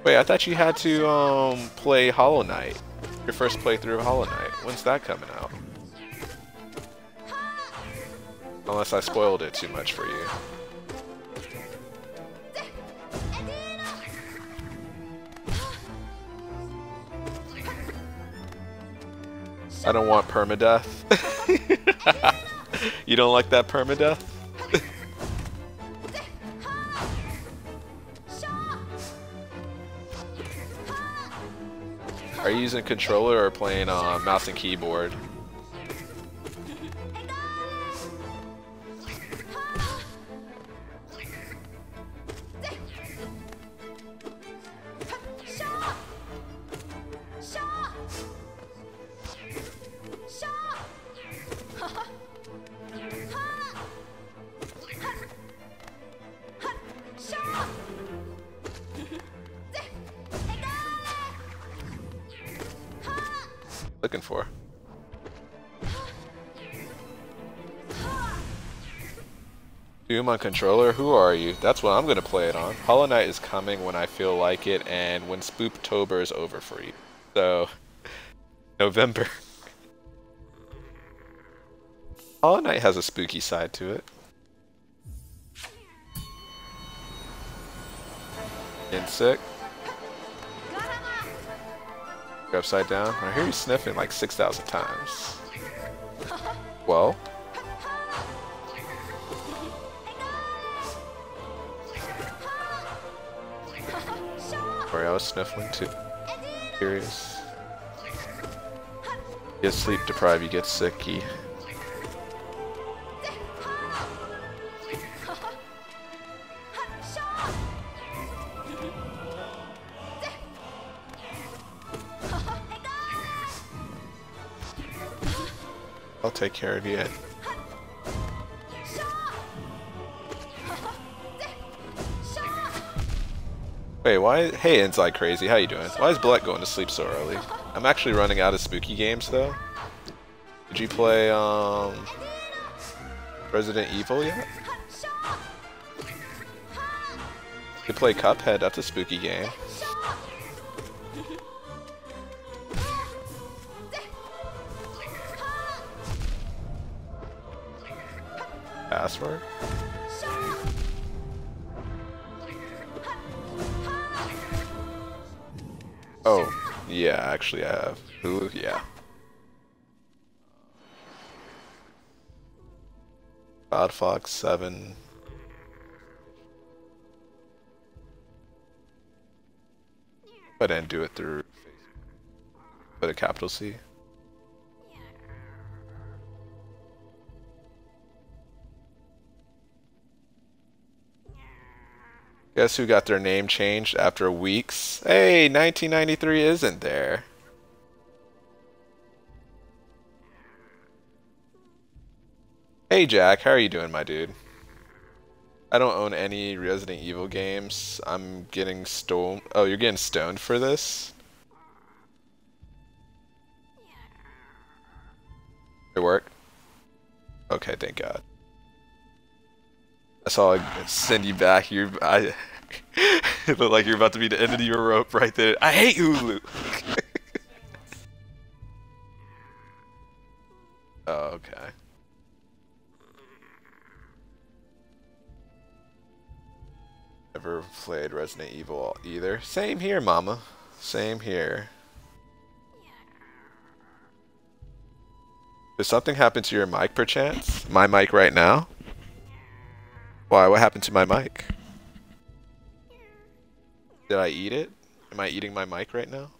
Wait, I thought you had to play Hollow Knight. Your first playthrough of Hollow Knight. When's that coming out? Unless I spoiled it too much for you. I don't want permadeath. You don't like that permadeath? Are you using controller or playing mouse and keyboard? looking for. Doom on controller? Who are you? That's what I'm going to play it on. Hollow Knight is coming when I feel like it and when Spooktober is over for you. So, November. Hollow Knight has a spooky side to it. Insect. You're upside down. I hear you sniffing like 6,000 times. Well. Sorry, I was sniffling too. Curious. You get sleep deprived, you get sicky. I'll take care of you. Wait, why? Hey, Inside Crazy, how you doing? Why is Black going to sleep so early? I'm actually running out of spooky games though. Did you play Resident Evil yet? You play Cuphead? That's a spooky game. Password. Oh, yeah, actually I have. Ooh, yeah. Cloud Fox 7. But then do it through Facebook. Put a capital C. Guess who got their name changed after weeks? Hey, 1993 isn't there. Hey Jack, how are you doing, my dude? I don't own any Resident Evil games. I'm getting stoned. Oh, you're getting stoned for this? It worked? Okay, thank God. I saw I send you back. It looked like you're about to be the end of your rope right there. I hate Hulu. Oh, okay. Never played Resident Evil either. Same here, Mama. Same here. Did something happen to your mic, perchance? My mic right now? Why, what happened to my mic? Did I eat it? Am I eating my mic right now?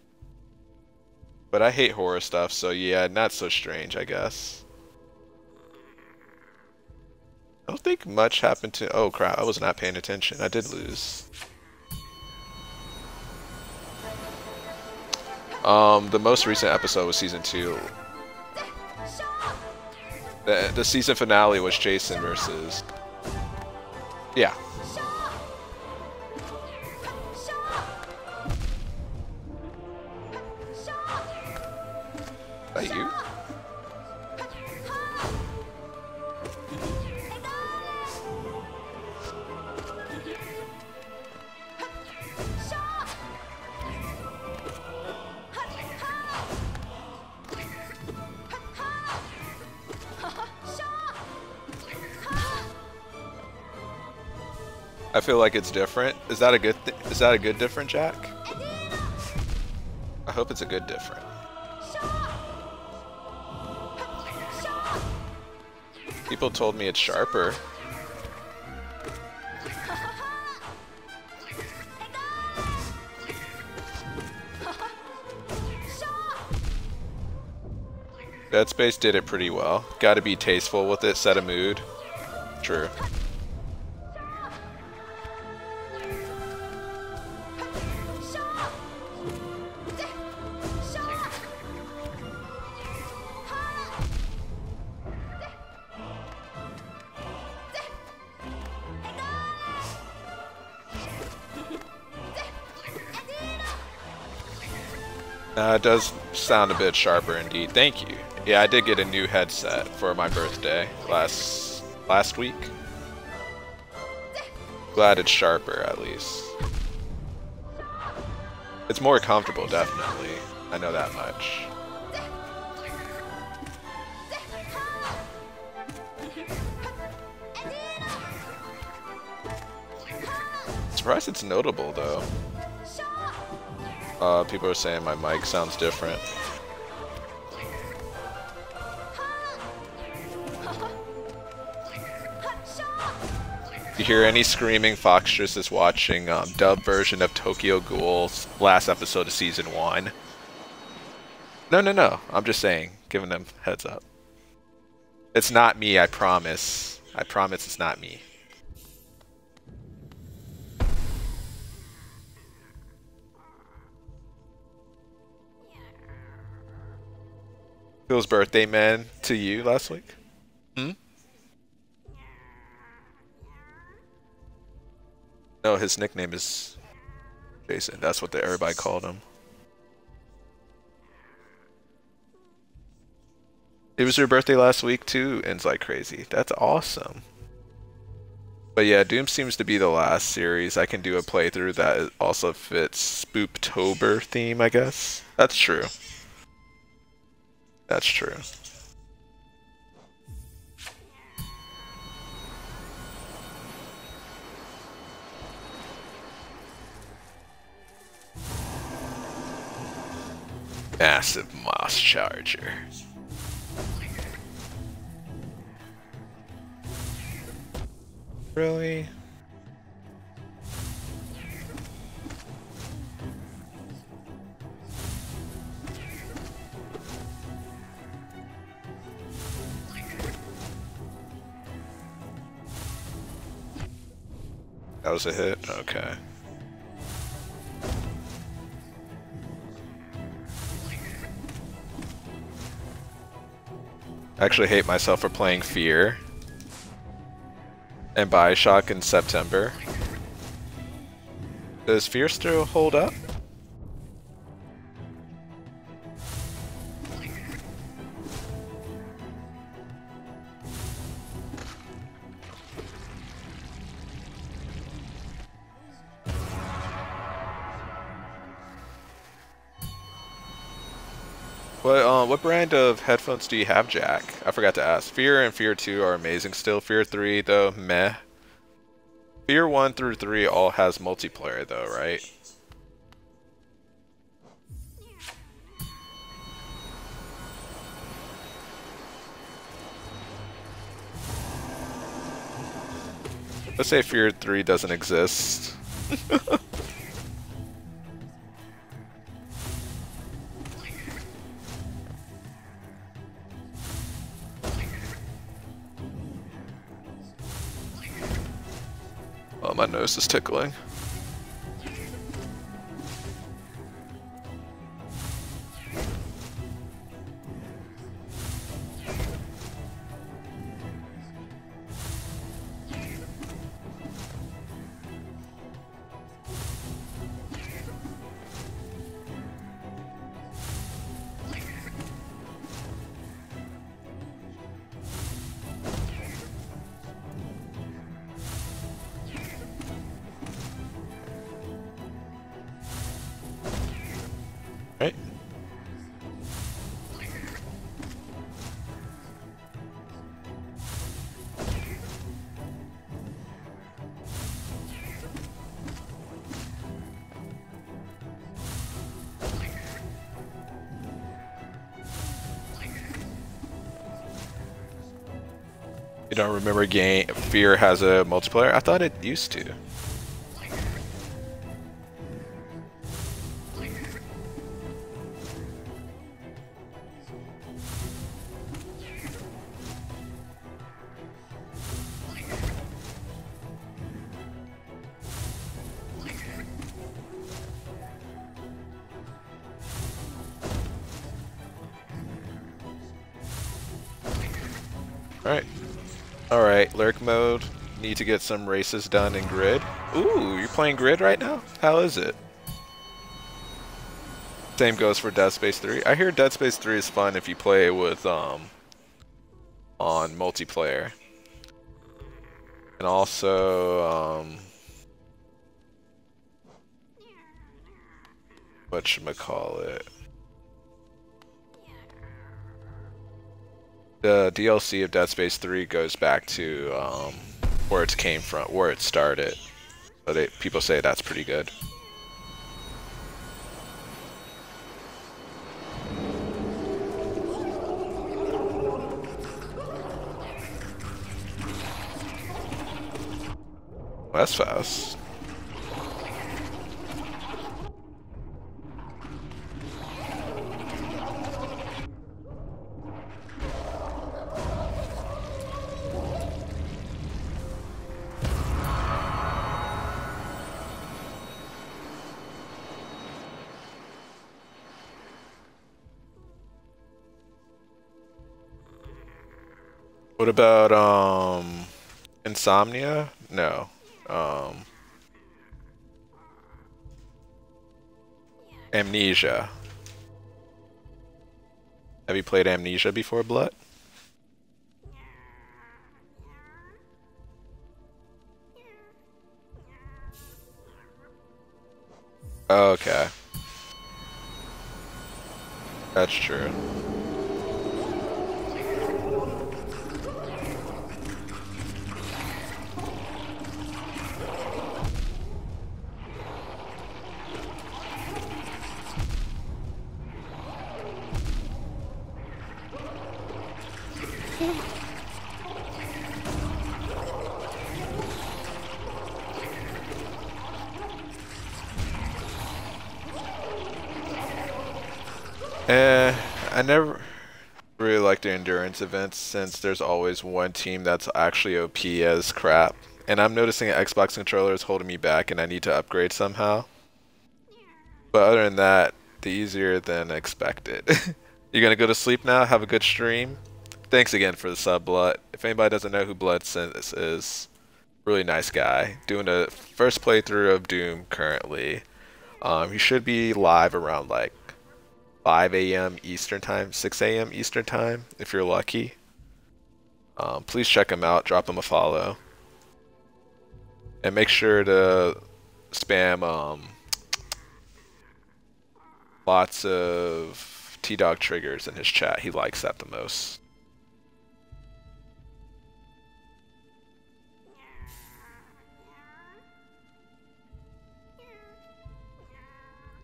But I hate horror stuff, so yeah, not so strange, I guess. I don't think much happened to... Oh crap, I was not paying attention. I did lose. The most recent episode was season 2. The season finale was Jason versus... Yeah. Is that you? I feel like it's different. Is that a good different, Jack? I hope it's a good different. People told me it's sharper. Dead Space did it pretty well. Gotta be tasteful with it, set a mood. True. It does sound a bit sharper indeed. Thank you. Yeah, I did get a new headset for my birthday last week. Glad it's sharper, at least. It's more comfortable, definitely. I know that much. Surprised it's notable, though. People are saying my mic sounds different. You hear any screaming? Foxtress is watching dub version of Tokyo Ghoul's last episode of season 1. No. I'm just saying, giving them heads up. It's not me, I promise. I promise it's not me. Phil's birthday, man, to you last week? Hmm? No, his nickname is Jason. That's what everybody called him. It was your birthday last week, too, and it's like crazy. That's awesome. But yeah, Doom seems to be the last series I can do a playthrough that also fits Spooptober theme, I guess. That's true. That's true. Massive moss charger. Really? That was a hit? Okay. I actually hate myself for playing Fear and Bioshock in September. Does Fear still hold up? What brand of headphones do you have, Jack? I forgot to ask. Fear and Fear 2 are amazing still. Fear 3, though, meh. Fear 1 through 3 all has multiplayer, though, right? Let's say Fear 3 doesn't exist. My nose is tickling. I don't remember game Fear has a multiplayer. I thought it used to. Mode. Need to get some races done in Grid. Ooh, you're playing Grid right now? How is it? Same goes for Dead Space 3. I hear Dead Space 3 is fun if you play with on multiplayer. And also whatchamacallit. The DLC of Dead Space 3 goes back to where it came from, where it started. But people say that's pretty good. Well, that's fast. What about Insomnia? No. Amnesia. Have you played Amnesia before, Blood? Okay. That's true. I never really like the endurance events since there's always one team that's actually OP as crap. And I'm noticing an Xbox controller is holding me back and I need to upgrade somehow. But other than that, the easier than expected. You're gonna go to sleep now? Have a good stream? Thanks again for the sub, Blood. If anybody doesn't know who BloodSense is, really nice guy. Doing a first playthrough of Doom currently. He should be live around like 5 a.m. Eastern Time, 6 a.m. Eastern Time, if you're lucky. Please check him out, drop him a follow. And make sure to spam lots of T-Dog triggers in his chat. He likes that the most.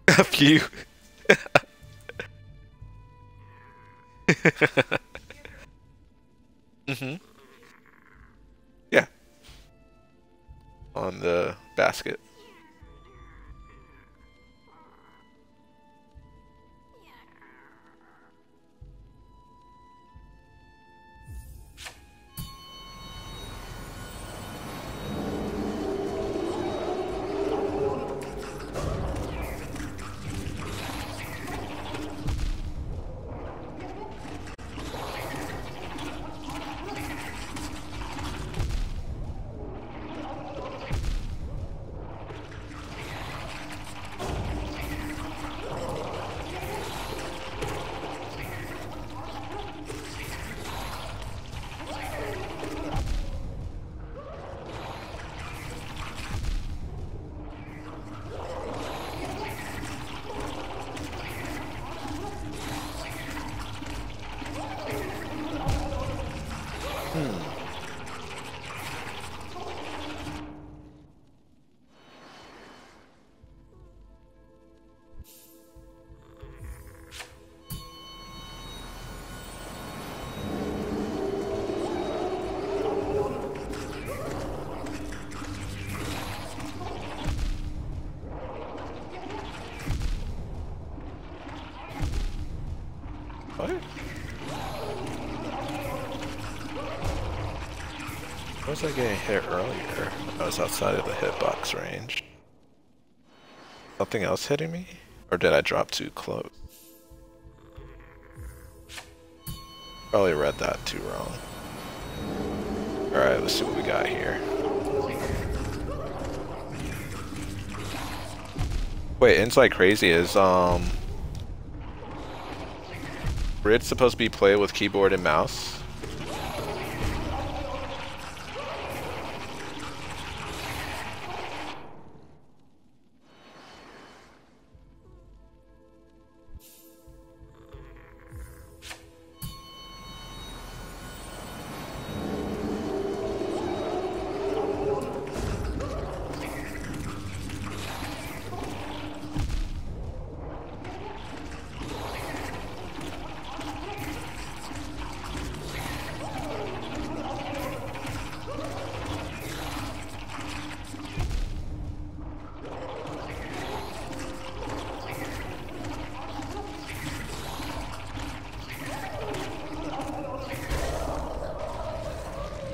A few... Yeah. On the basket. I was getting hit earlier. I was outside of the hitbox range. Something else hitting me? Or did I drop too close? Probably read that too wrong. Alright, let's see what we got here. Wait, Inside Crazy is Grid's supposed to be played with keyboard and mouse.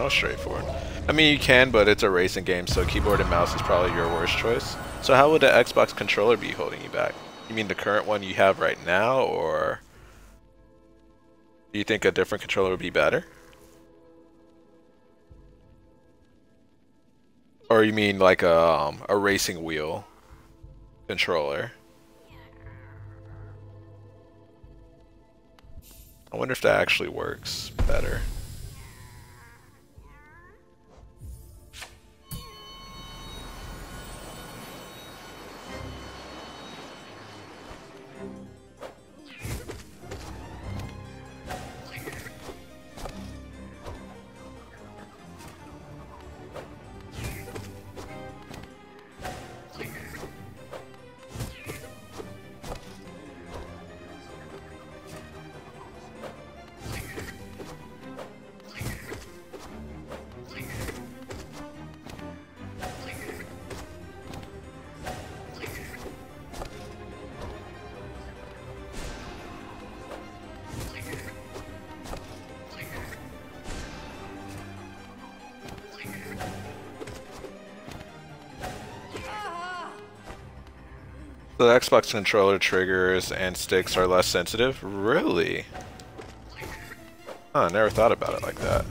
Straightforward. I mean, you can, but it's a racing game, so keyboard and mouse is probably your worst choice. So how would the Xbox controller be holding you back? You mean the current one you have right now, or do you think a different controller would be better? Or you mean like a racing wheel controller? I wonder if that actually works better. The Xbox controller triggers and sticks are less sensitive? Really? Huh, I never thought about it like that.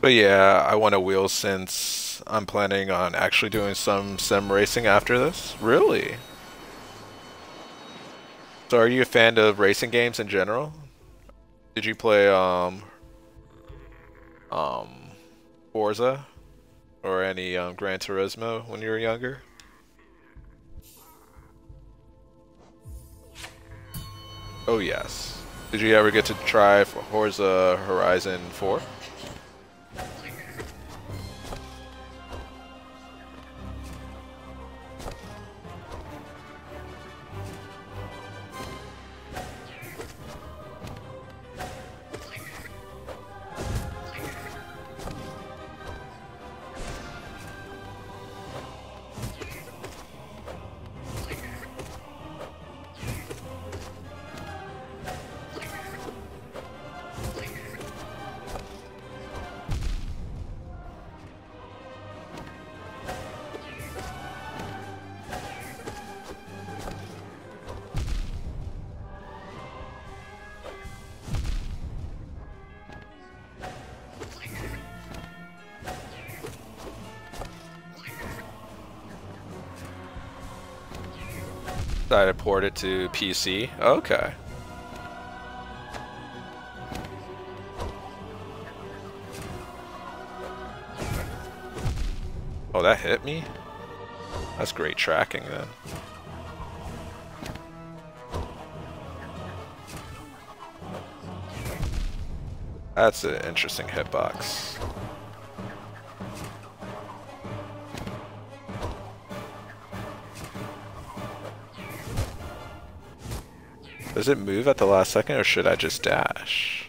But yeah, I want a wheel since I'm planning on actually doing some sim racing after this. Really? So are you a fan of racing games in general? Did you play Forza or any Gran Turismo when you were younger? Oh yes. Did you ever get to try Forza Horizon 4? I port it to PC. Okay. Oh, that hit me? That's great tracking then. That's an interesting hitbox. Does it move at the last second, or should I just dash?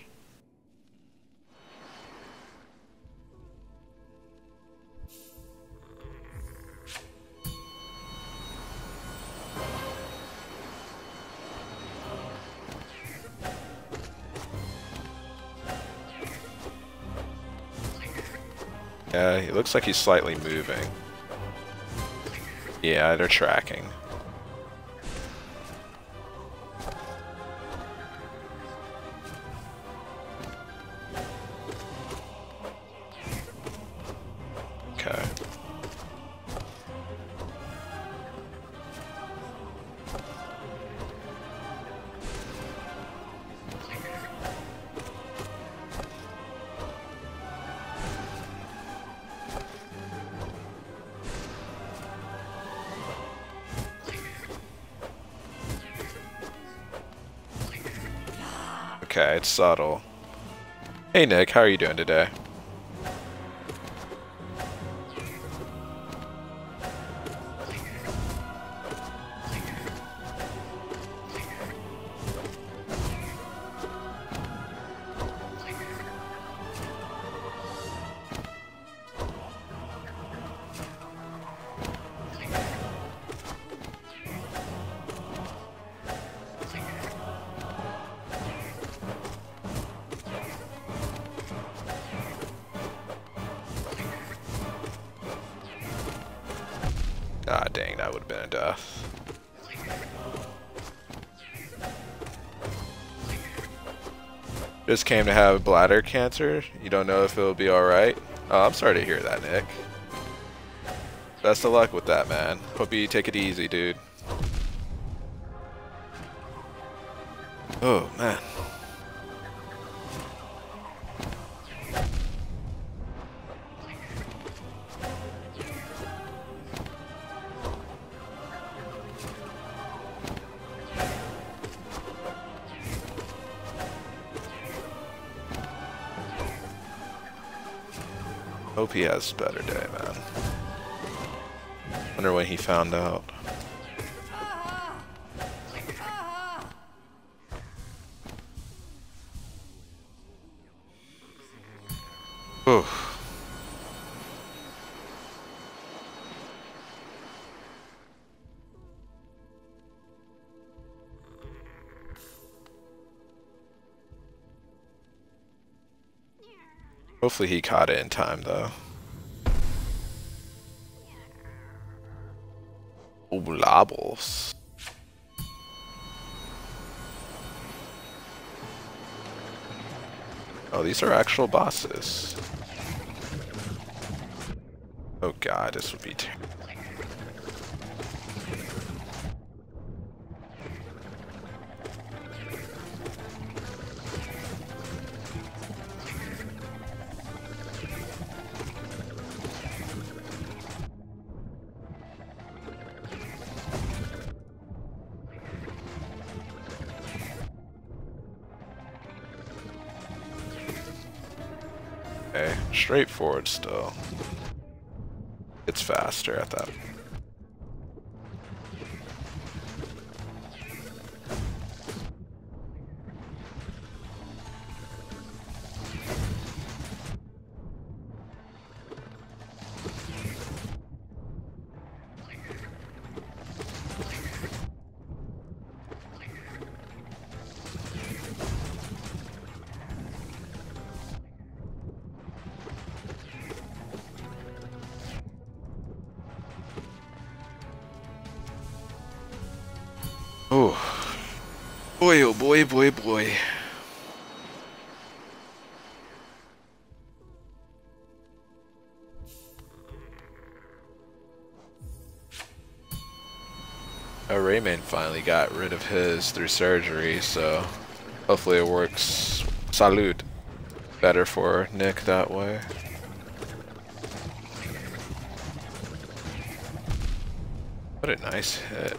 Yeah, he looks like he's slightly moving. Yeah, they're tracking. Okay. Okay, it's subtle. Hey Nick, how are you doing today? Just came to have bladder cancer. You don't know if it'll be alright. Oh, I'm sorry to hear that, Nick. Best of luck with that, man. Hope you take it easy, dude. Oh, man. He has a better day, man. Wonder when he found out. Whew. Hopefully he caught it in time, though. Lobbles. Oh, these are actual bosses. Oh god, this would be terrible. Straightforward still. It's faster at that. Boy. Oh, Rayman finally got rid of his through surgery, so hopefully it works. Salud. Better for Nick that way. What a nice hit.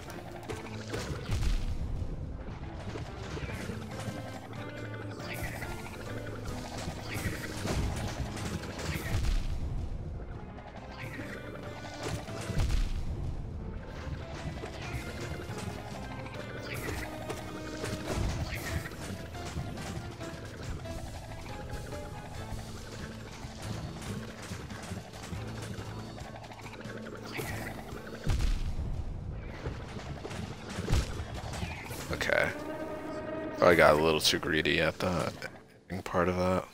I got a little too greedy at the ending part of that.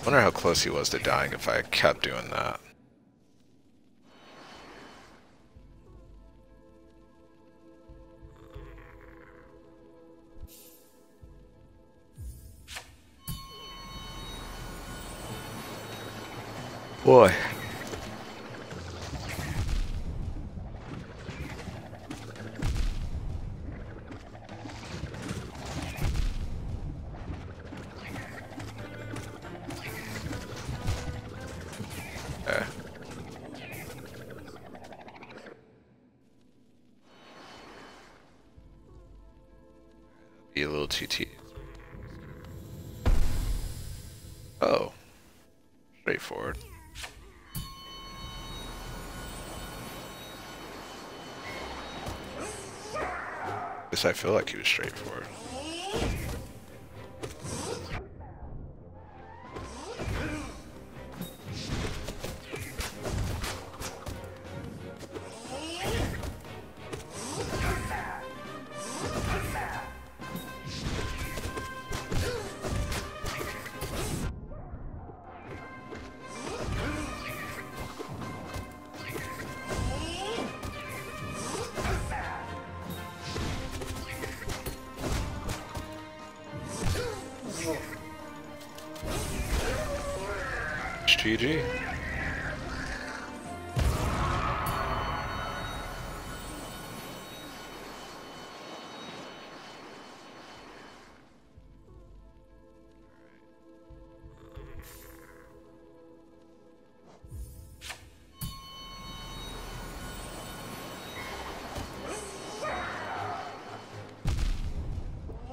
I wonder how close he was to dying if I kept doing that. Boy. I feel like he was straightforward. GG.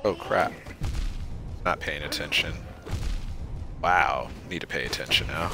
Oh crap. Not paying attention. Wow, need to pay attention now.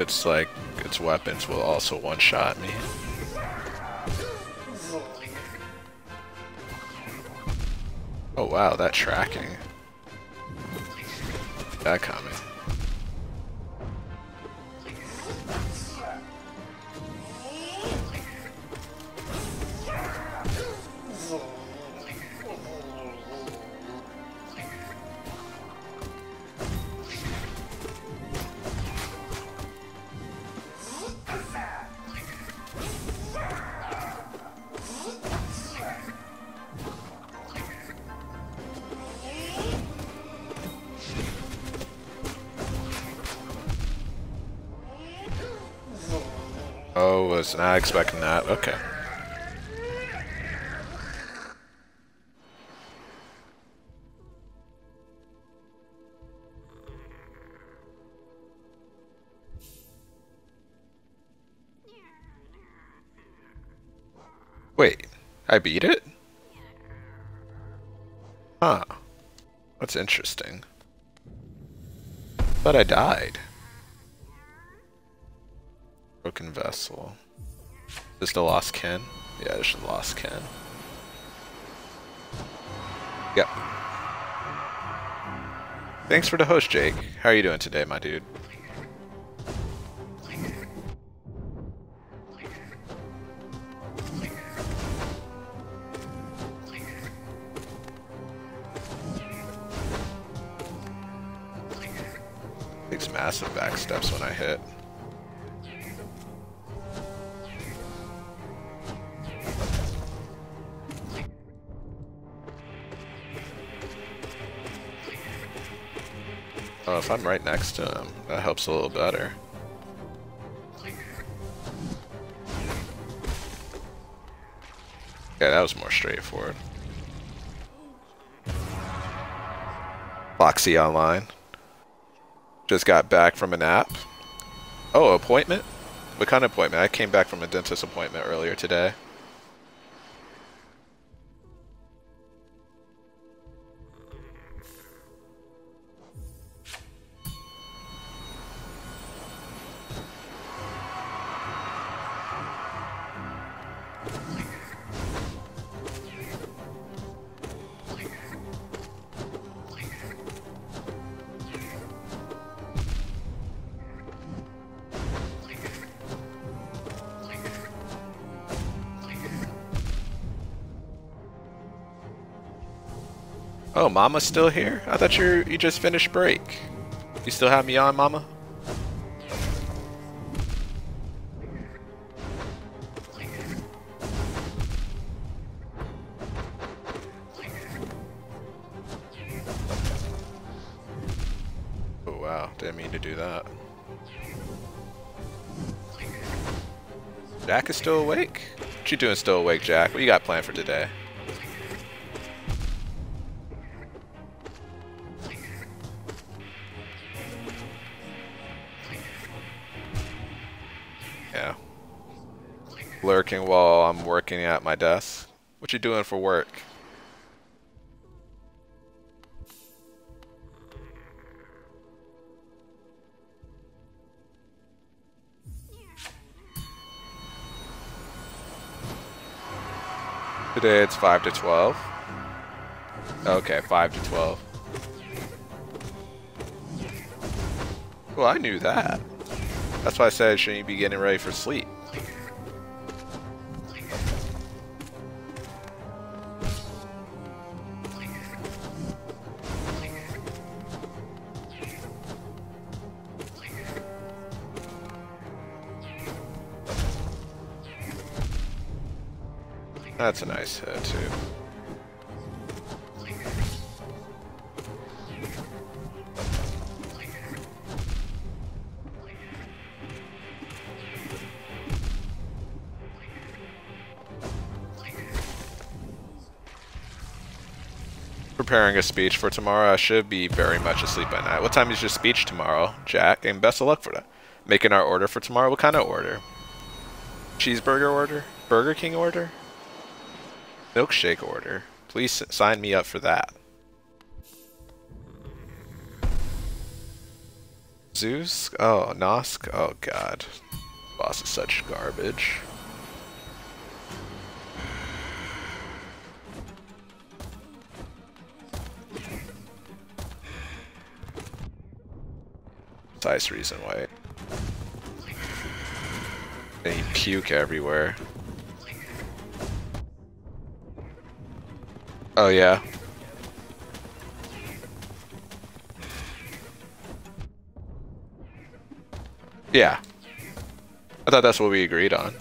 It's like its weapons will also one-shot me. Oh wow, that tracking. That coming. Was not expecting that. Okay. Wait, I beat it? Huh. That's interesting. But I died. Broken vessel. Just a lost kin? Yeah, just a lost kin. Yep. Thanks for the host, Jake. How are you doing today, my dude? Takes massive back steps when I hit. Oh, if I'm right next to him, that helps a little better. Yeah, that was more straightforward. Foxy Online. Just got back from a nap. Oh, appointment? What kind of appointment? I came back from a dentist appointment earlier today. Oh, Mama's still here? I thought you just finished break. You still have me on, Mama? Oh wow, didn't mean to do that. Jack is still awake? What you doing still awake, Jack? What you got planned for today? Lurking while I'm working at my desk. What you doing for work? Today it's 5 to 12. Okay, 5 to 12. Well, I knew that. That's why I said, shouldn't you be getting ready for sleep? That's a nice hit, too. Preparing a speech for tomorrow. I should be very much asleep by night. What time is your speech tomorrow, Jack? And best of luck for that. Making our order for tomorrow. What kind of order? Cheeseburger order? Burger King order? Milkshake order. Please sign me up for that. Zeus? Oh, Nosk? Oh, God. Boss is such garbage. Nice reason why. They puke everywhere. Oh, yeah. Yeah. I thought that's what we agreed on.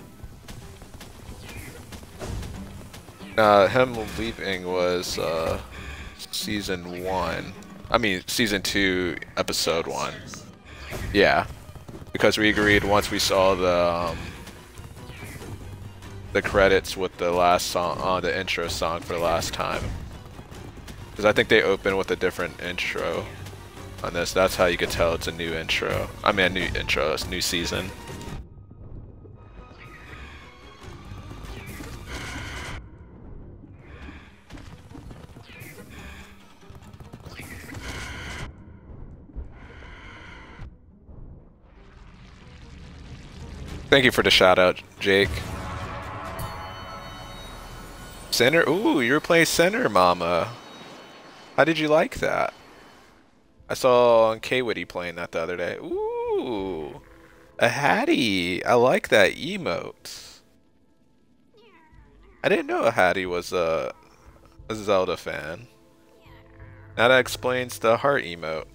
Him leaving was season 1. I mean, season 2, episode 1. Yeah. Because we agreed once we saw the credits with the last song on the intro song for the last time, because I think they open with a different intro on this. That's how you could tell it's a new intro. I mean, a new intro. It's a new season. Thank you for the shout out, Jake. Center? Ooh, you're playing center, Mama. How did you like that? I saw Kwitty playing that the other day. Ooh, a Hattie. I like that emote. I didn't know a Hattie was a Zelda fan. Now that explains the heart emote.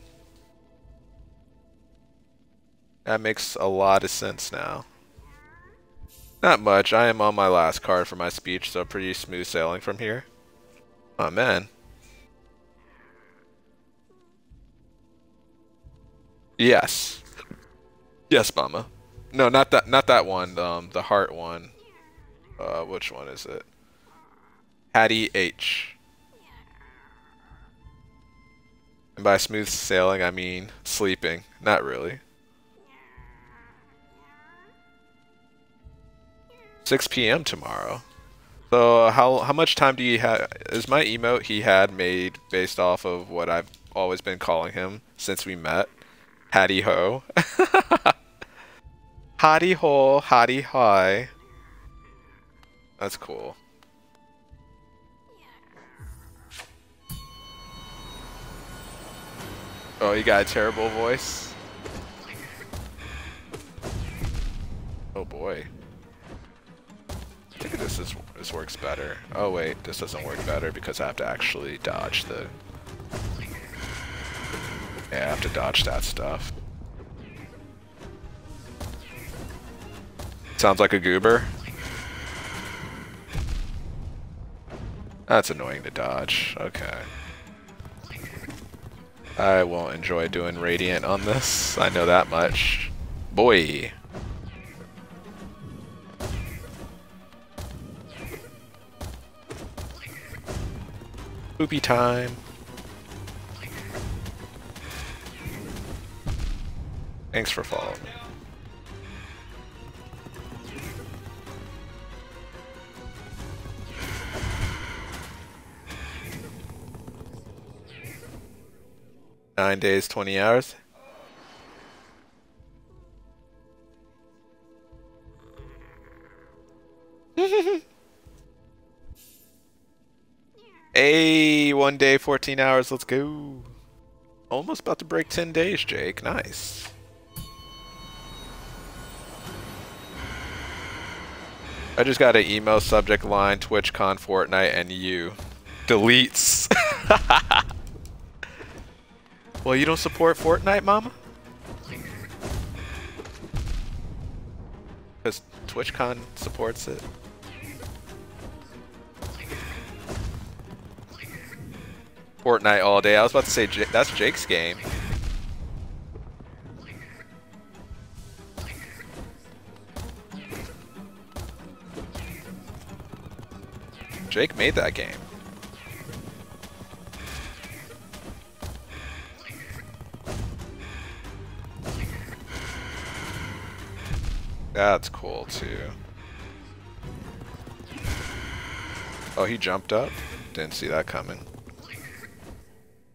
That makes a lot of sense now. Not much. I am on my last card for my speech, so pretty smooth sailing from here. Amen. Yes. Yes, Mama. No, not that one. The heart one. Which one is it? Hattie H. And by smooth sailing, I mean sleeping. Not really. 6 PM tomorrow. So how much time do you have? Is my emote he had made based off of what I've always been calling him since we met? Hattie Ho. Hattie Ho, Hattie Hi. That's cool. Oh, you got a terrible voice. Oh boy. I think this works better. Oh wait, this doesn't work better because I have to actually dodge the... Yeah, I have to dodge that stuff. Sounds like a goober. That's annoying to dodge. Okay. I won't enjoy doing Radiant on this. I know that much. Boy! Poopy time. Thanks for following. No. 9 days, 20 hours. Hey, 1 day, 14 hours, let's go. Almost about to break 10 days, Jake. Nice. I just got an emo subject line, TwitchCon, Fortnite, and you. Deletes. Well, you don't support Fortnite, Mama? Because TwitchCon supports it. Fortnite all day. I was about to say that's Jake's game. Jake made that game. That's cool too. Oh, he jumped up? Didn't see that coming.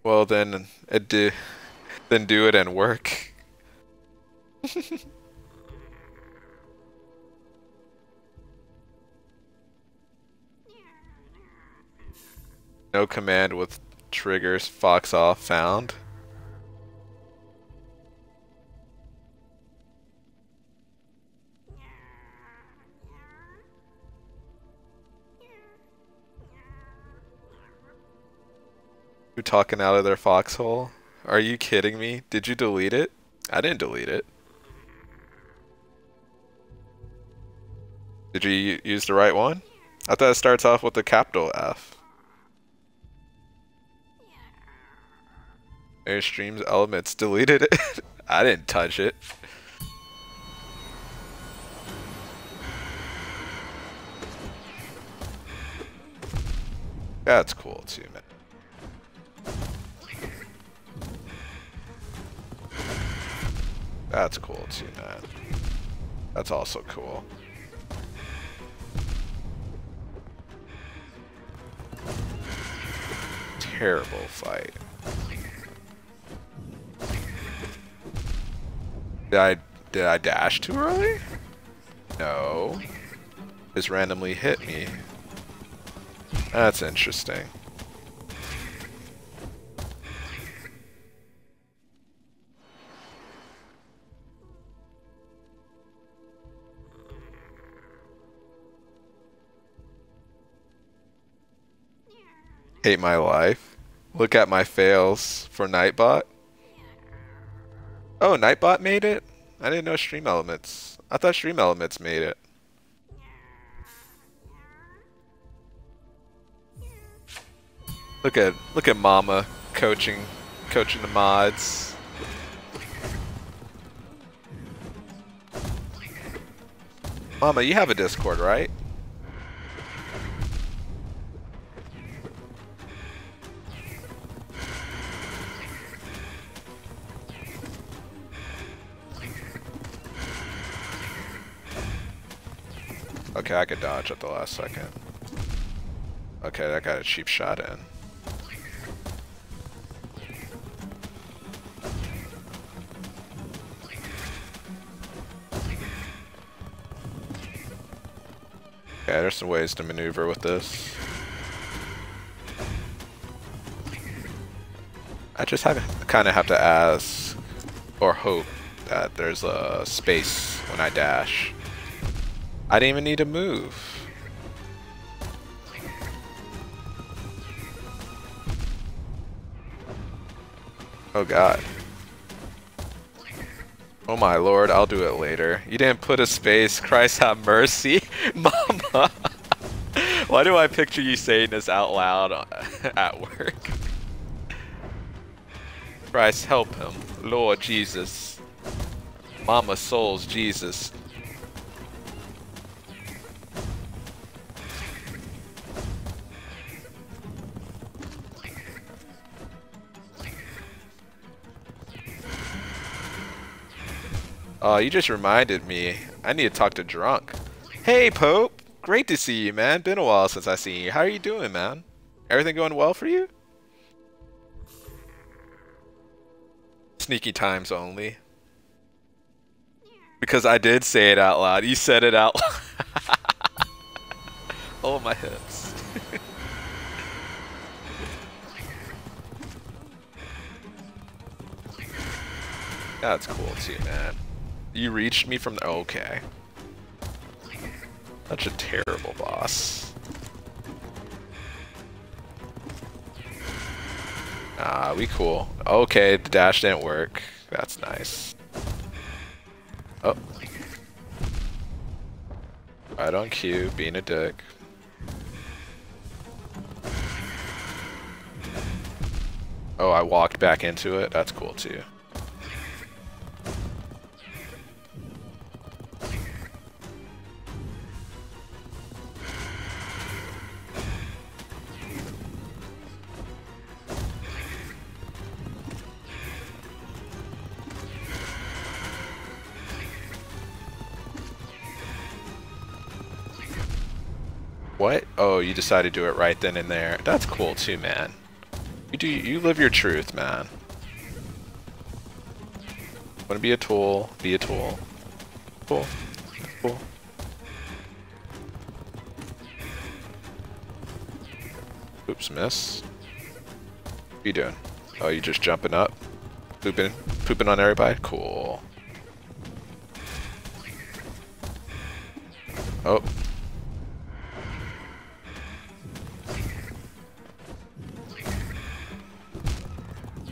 Well then, do it and work. No command with triggers. Fox off. Found. You're talking out of their foxhole? Are you kidding me? Did you delete it? I didn't delete it. Did you use the right one? I thought it starts off with a capital F. Air Stream Elements deleted it. I didn't touch it. That's cool too, man. That's cool too, man. That's also cool. Terrible fight. Did I dash too early? No. Just randomly hit me. That's interesting. Hate my life. Look at my fails for Nightbot. Oh, Nightbot made it? I didn't know Stream Elements. I thought Stream Elements made it. Look at Mama coaching the mods. Mama, you have a Discord, right? Okay, I could dodge at the last second. Okay, that got a cheap shot in. Yeah, there's some ways to maneuver with this. I just kind of have to ask or hope that there's a space when I dash. I didn't even need to move. Oh god. Oh my lord, I'll do it later. You didn't put a space, Christ have mercy. Mama! Why do I picture you saying this out loud at work? Christ help him. Lord Jesus. Mama souls Jesus. Oh, you just reminded me. I need to talk to Drunk. Hey, Pope. Great to see you, man. Been a while since I seen you. How are you doing, man? Everything going well for you? Sneaky times only. Because I did say it out loud. You said it out loud. Oh, my hips. That's cool, too, man. You reached me from the... Okay. Such a terrible boss. Ah, we cool. Okay, the dash didn't work. That's nice. Oh. Right on cue, being a dick. Oh, I walked back into it. That's cool, too. What? Oh, you decided to do it right then and there. That's cool too, man. You live your truth, man. Wanna be a tool? Be a tool. Cool. Cool. Oops, miss. What are you doing? Oh, you just jumping up? Pooping on everybody? Cool. Oh.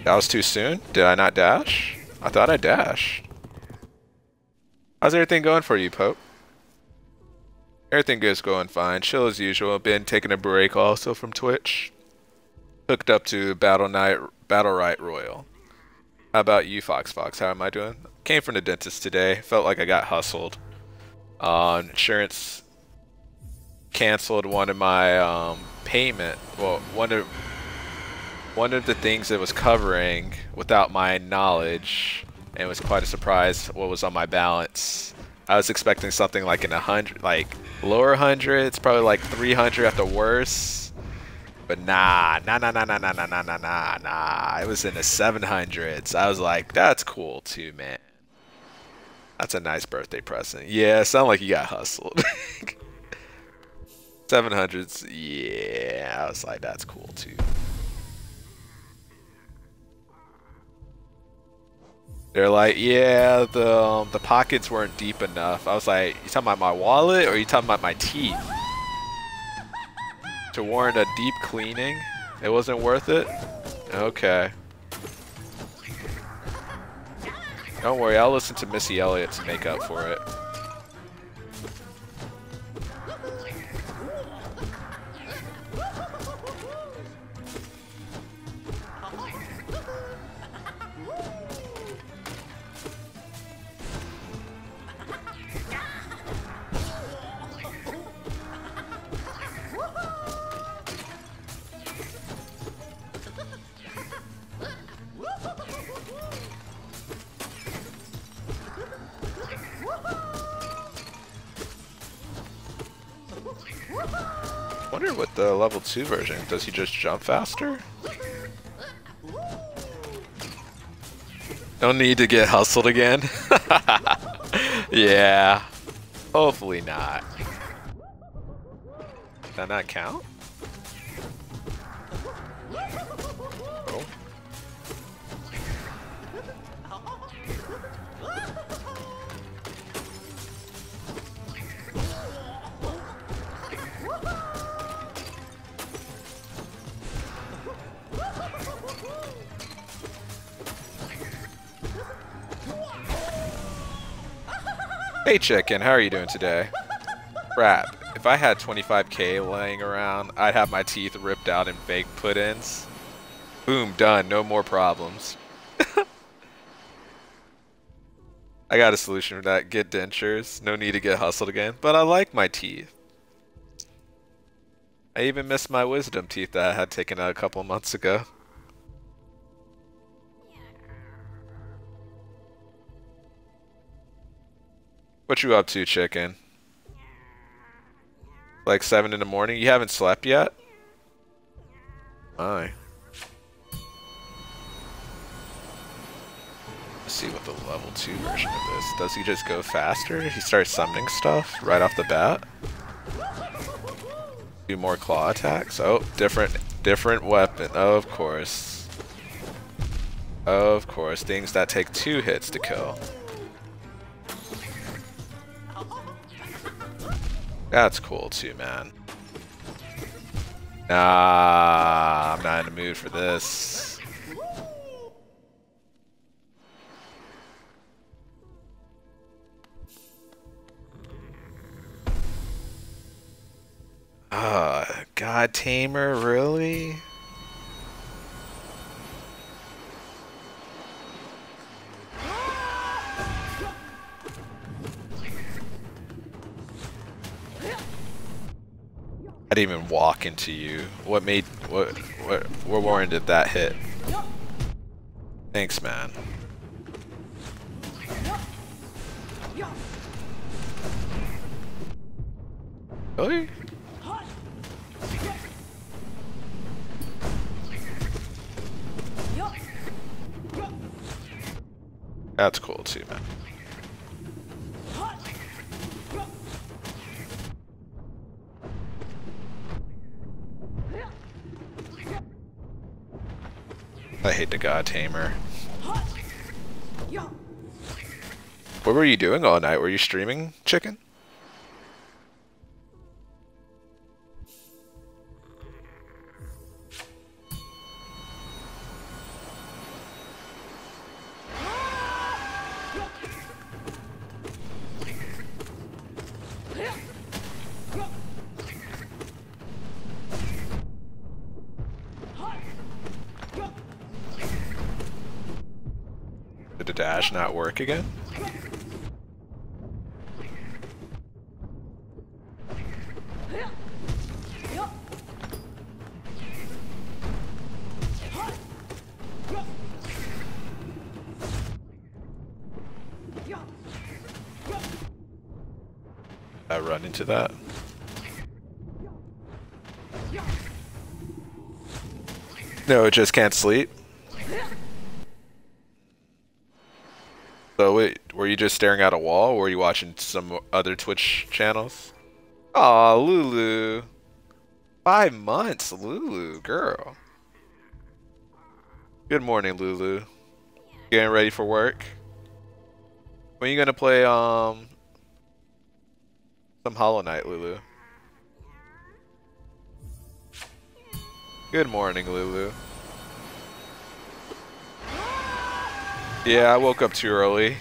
That was too soon? Did I not dash? I thought I dashed. How's everything going for you, Pope? Everything is going fine. Chill as usual. Been taking a break also from Twitch. Hooked up to Battle Right Royal. How about you, Fox Fox? How am I doing? Came from the dentist today. Felt like I got hustled. Insurance canceled one of my payment. Well, one of the things it was covering without my knowledge, and it was quite a surprise what was on my balance. I was expecting something like in the hundred, like lower hundreds, probably like 300 at the worst. But nah. It was in the 700s. I was like, that's cool too, man. That's a nice birthday present. Yeah, sound like you got hustled. 700s, yeah. I was like, that's cool too. They're like, yeah, the pockets weren't deep enough. I was like, you talking about my wallet or you talking about my teeth? To warrant a deep cleaning? It wasn't worth it? Okay. Don't worry, I'll listen to Missy Elliott to make up for it. wonder what the level 2 version, does he just jump faster? No need to get hustled again. Yeah. Hopefully not. Did that not count? Oh. Hey chicken, how are you doing today? Crap, if I had 25k laying around, I'd have my teeth ripped out and fake put-ins. Boom, done, no more problems. I got a solution for that, get dentures, no need to get hustled again, but I like my teeth. I even missed my wisdom teeth that I had taken out a couple months ago. What you up to, chicken? Like 7 in the morning? You haven't slept yet? My. Let's see what the level 2 version of this. Does he just go faster? He starts summoning stuff right off the bat? Do more claw attacks? Oh, different weapon. Oh, of course. Of course, things that take 2 hits to kill. That's cool too, man. Nah, I'm not in the mood for this. God Tamer, really? I didn't even walk into you. What warranted that hit? Thanks, man. Really? That's cool too, man. I hate the God Tamer. What were you doing all night? Were you streaming, chicken? Not work again? I run into that. No, it just can't sleep. So wait, were you just staring at a wall, or were you watching some other Twitch channels? Aw, Lulu. 5 months, Lulu, girl. Good morning, Lulu. Getting ready for work? When are you gonna play, some Hollow Knight, Lulu? Good morning, Lulu. Yeah, I woke up too early.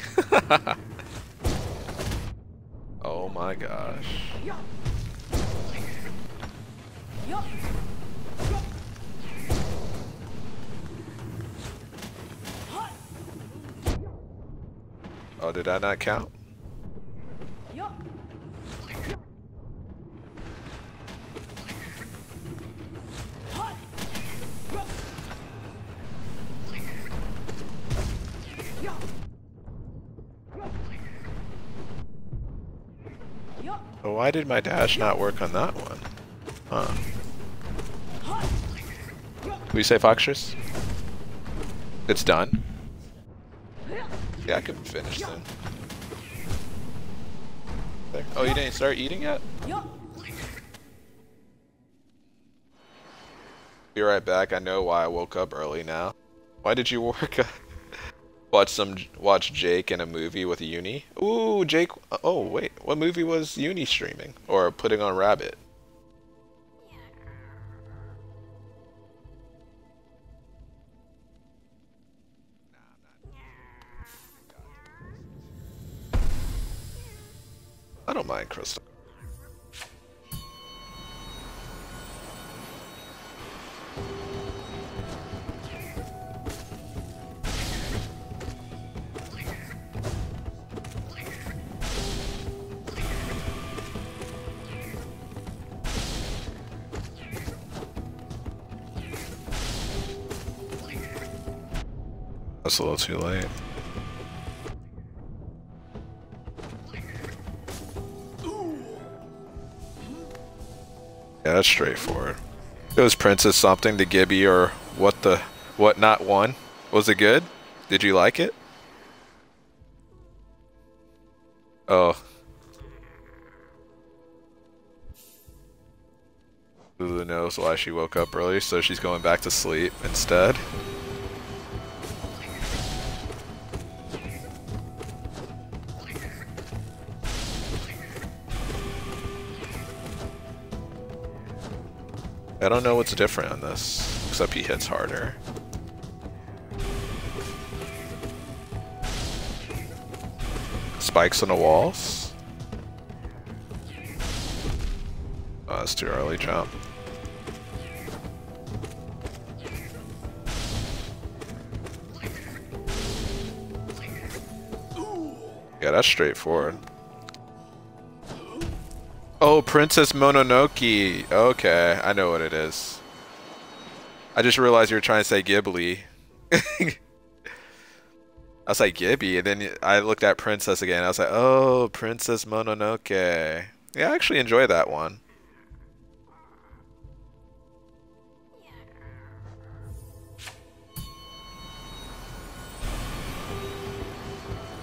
Oh my gosh. Oh, did I not count? Why did my dash not work on that one? Huh. Can we say Foxtress? It's done. Yeah, I could finish then. There. Oh, you didn't start eating yet? Be right back. I know why I woke up early now. Why did you work up? Watch Jake in a movie with Uni. Ooh, Jake. Oh wait, what movie was Uni streaming or putting on Rabbit? I don't mind Crystal. That's a little too late. Yeah, that's straightforward. It was Princess something to Gibby or what the what not one. Was it good? Did you like it? Oh. Lulu knows why she woke up early, so she's going back to sleep instead. I don't know what's different on this, except he hits harder. Spikes on the walls? Oh, that's too early jump. Yeah, that's straightforward. Oh, Princess Mononoke. Okay, I know what it is. I just realized you were trying to say Ghibli. I was like, Gibby, and then I looked at Princess again. I was like, oh, Princess Mononoke. Yeah, I actually enjoy that one.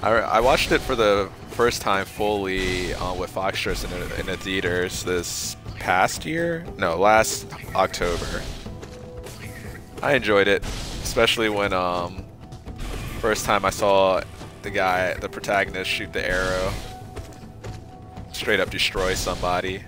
I watched it for the first time fully with Foxtrot in the theaters this past year? No, last October. I enjoyed it, especially when first time I saw the guy, the protagonist, shoot the arrow, straight up destroy somebody.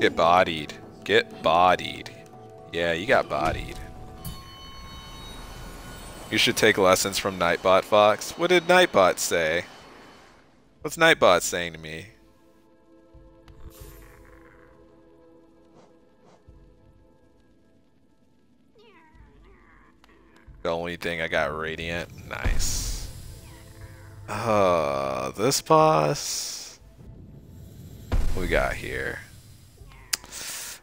Get bodied. Get bodied. Yeah, you got bodied. You should take lessons from Nightbot, Fox. What did Nightbot say? What's Nightbot saying to me? The only thing I got Radiant. Nice. This boss? What we got here?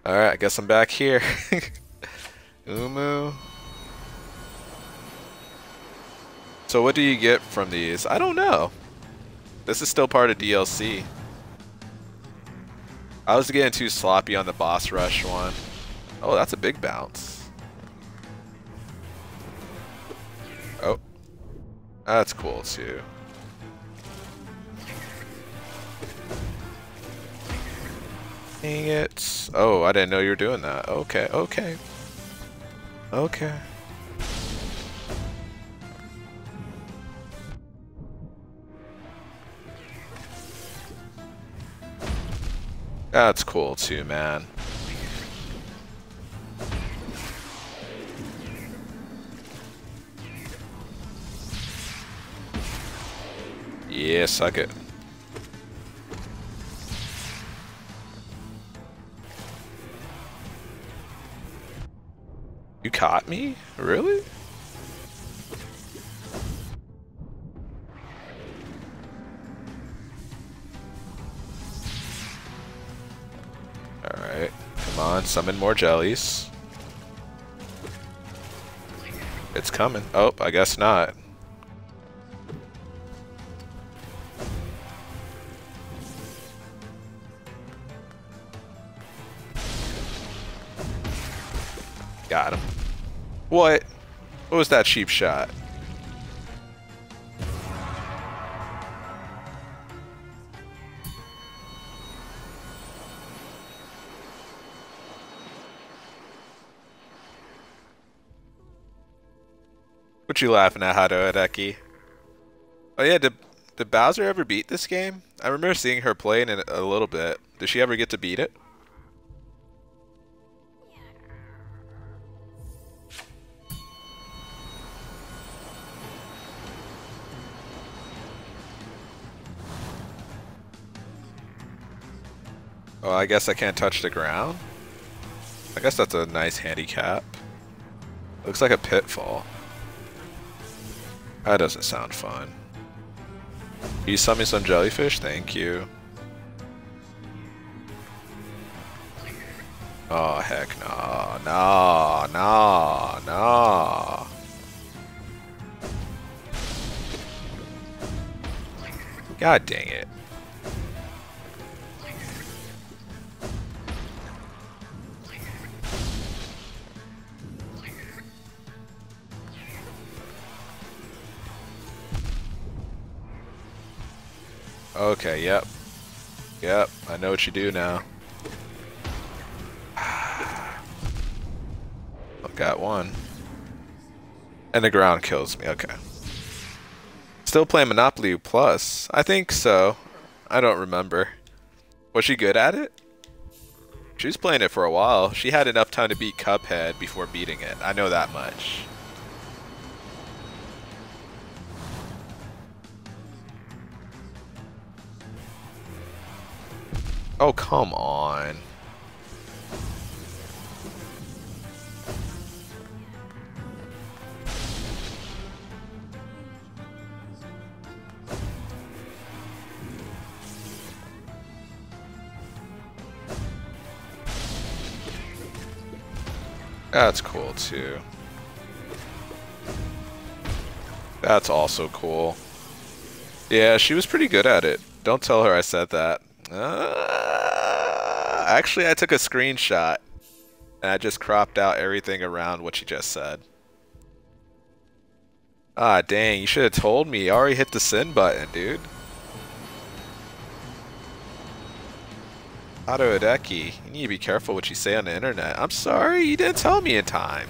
Alright, I guess I'm back here. Umu. So what do you get from these? I don't know. This is still part of DLC. I was getting too sloppy on the boss rush one. Oh, that's a big bounce. Oh. That's cool too. Dang it. Oh, I didn't know you were doing that. Okay, okay. Okay. That's cool too, man. Yeah, suck it. You caught me? Really? Alright, come on, summon more jellies. It's coming. Oh, I guess not. Got him. What? What was that cheap shot? What you laughing at, Hado Hideki? Oh yeah, did Bowser ever beat this game? I remember seeing her playing it a little bit. Did she ever get to beat it? Oh, I guess I can't touch the ground? I guess that's a nice handicap. Looks like a pitfall. That doesn't sound fun. Can you sell me some jellyfish? Thank you. Oh, heck no. No, no, no. God dang it. Okay, yep. Yep, I know what you do now. Got one. And the ground kills me, okay. Still playing Monopoly Plus? I think so. I don't remember. Was she good at it? She was playing it for a while. She had enough time to beat Cuphead before beating it. I know that much. Oh, come on. That's cool, too. That's also cool. Yeah, she was pretty good at it. Don't tell her I said that. Actually, I took a screenshot and I just cropped out everything around what you just said. Ah, dang, you should have told me. You already hit the send button, dude. Hado Hideki, you need to be careful what you say on the internet. I'm sorry, you didn't tell me in time.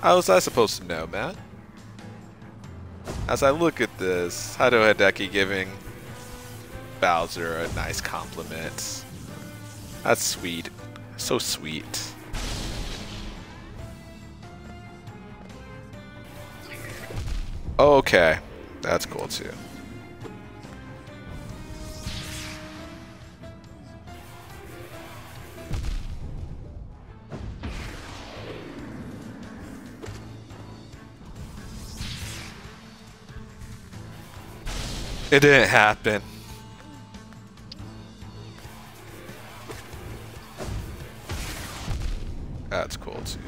How was I supposed to know, man? As I look at this, Hado Hideki giving Bowser a nice compliment. That's sweet. So sweet. Okay. That's cool too. It didn't happen. That's cool too.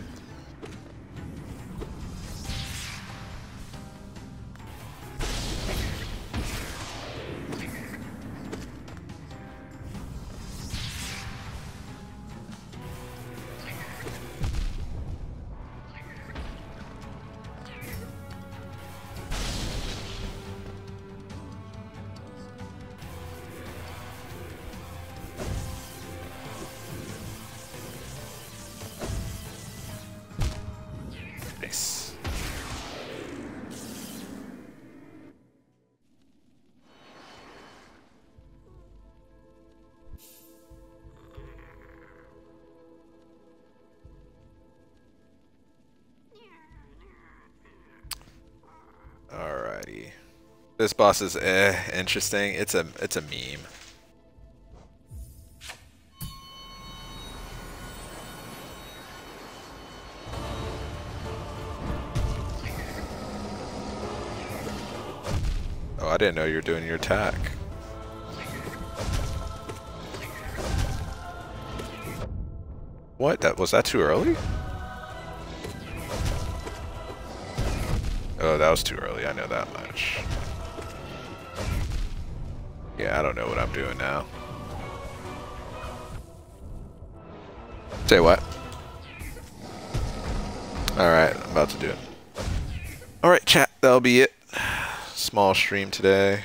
This boss is interesting. It's a meme. Oh, I didn't know you were doing your attack. What? That was that too early? Oh, that was too early. I know that much. Yeah, I don't know what I'm doing now. Say what? Alright, I'm about to do it. Alright, chat, that'll be it. Small stream today.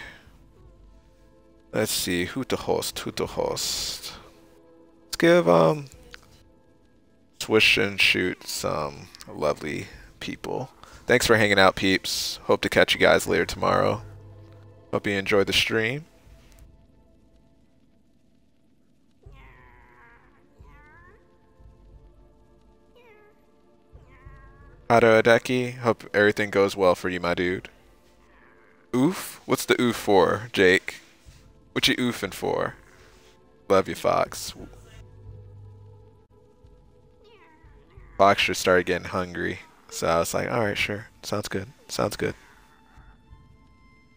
Let's see, who to host. Let's give Swish and Shoot some lovely people. Thanks for hanging out, peeps. Hope to catch you guys later tomorrow. Hope you enjoyed the stream. Adeki, hope everything goes well for you, my dude. Oof? What's the oof for, Jake? What you oofing for? Love you, Fox. Fox just started getting hungry, so I was like, alright, sure. Sounds good.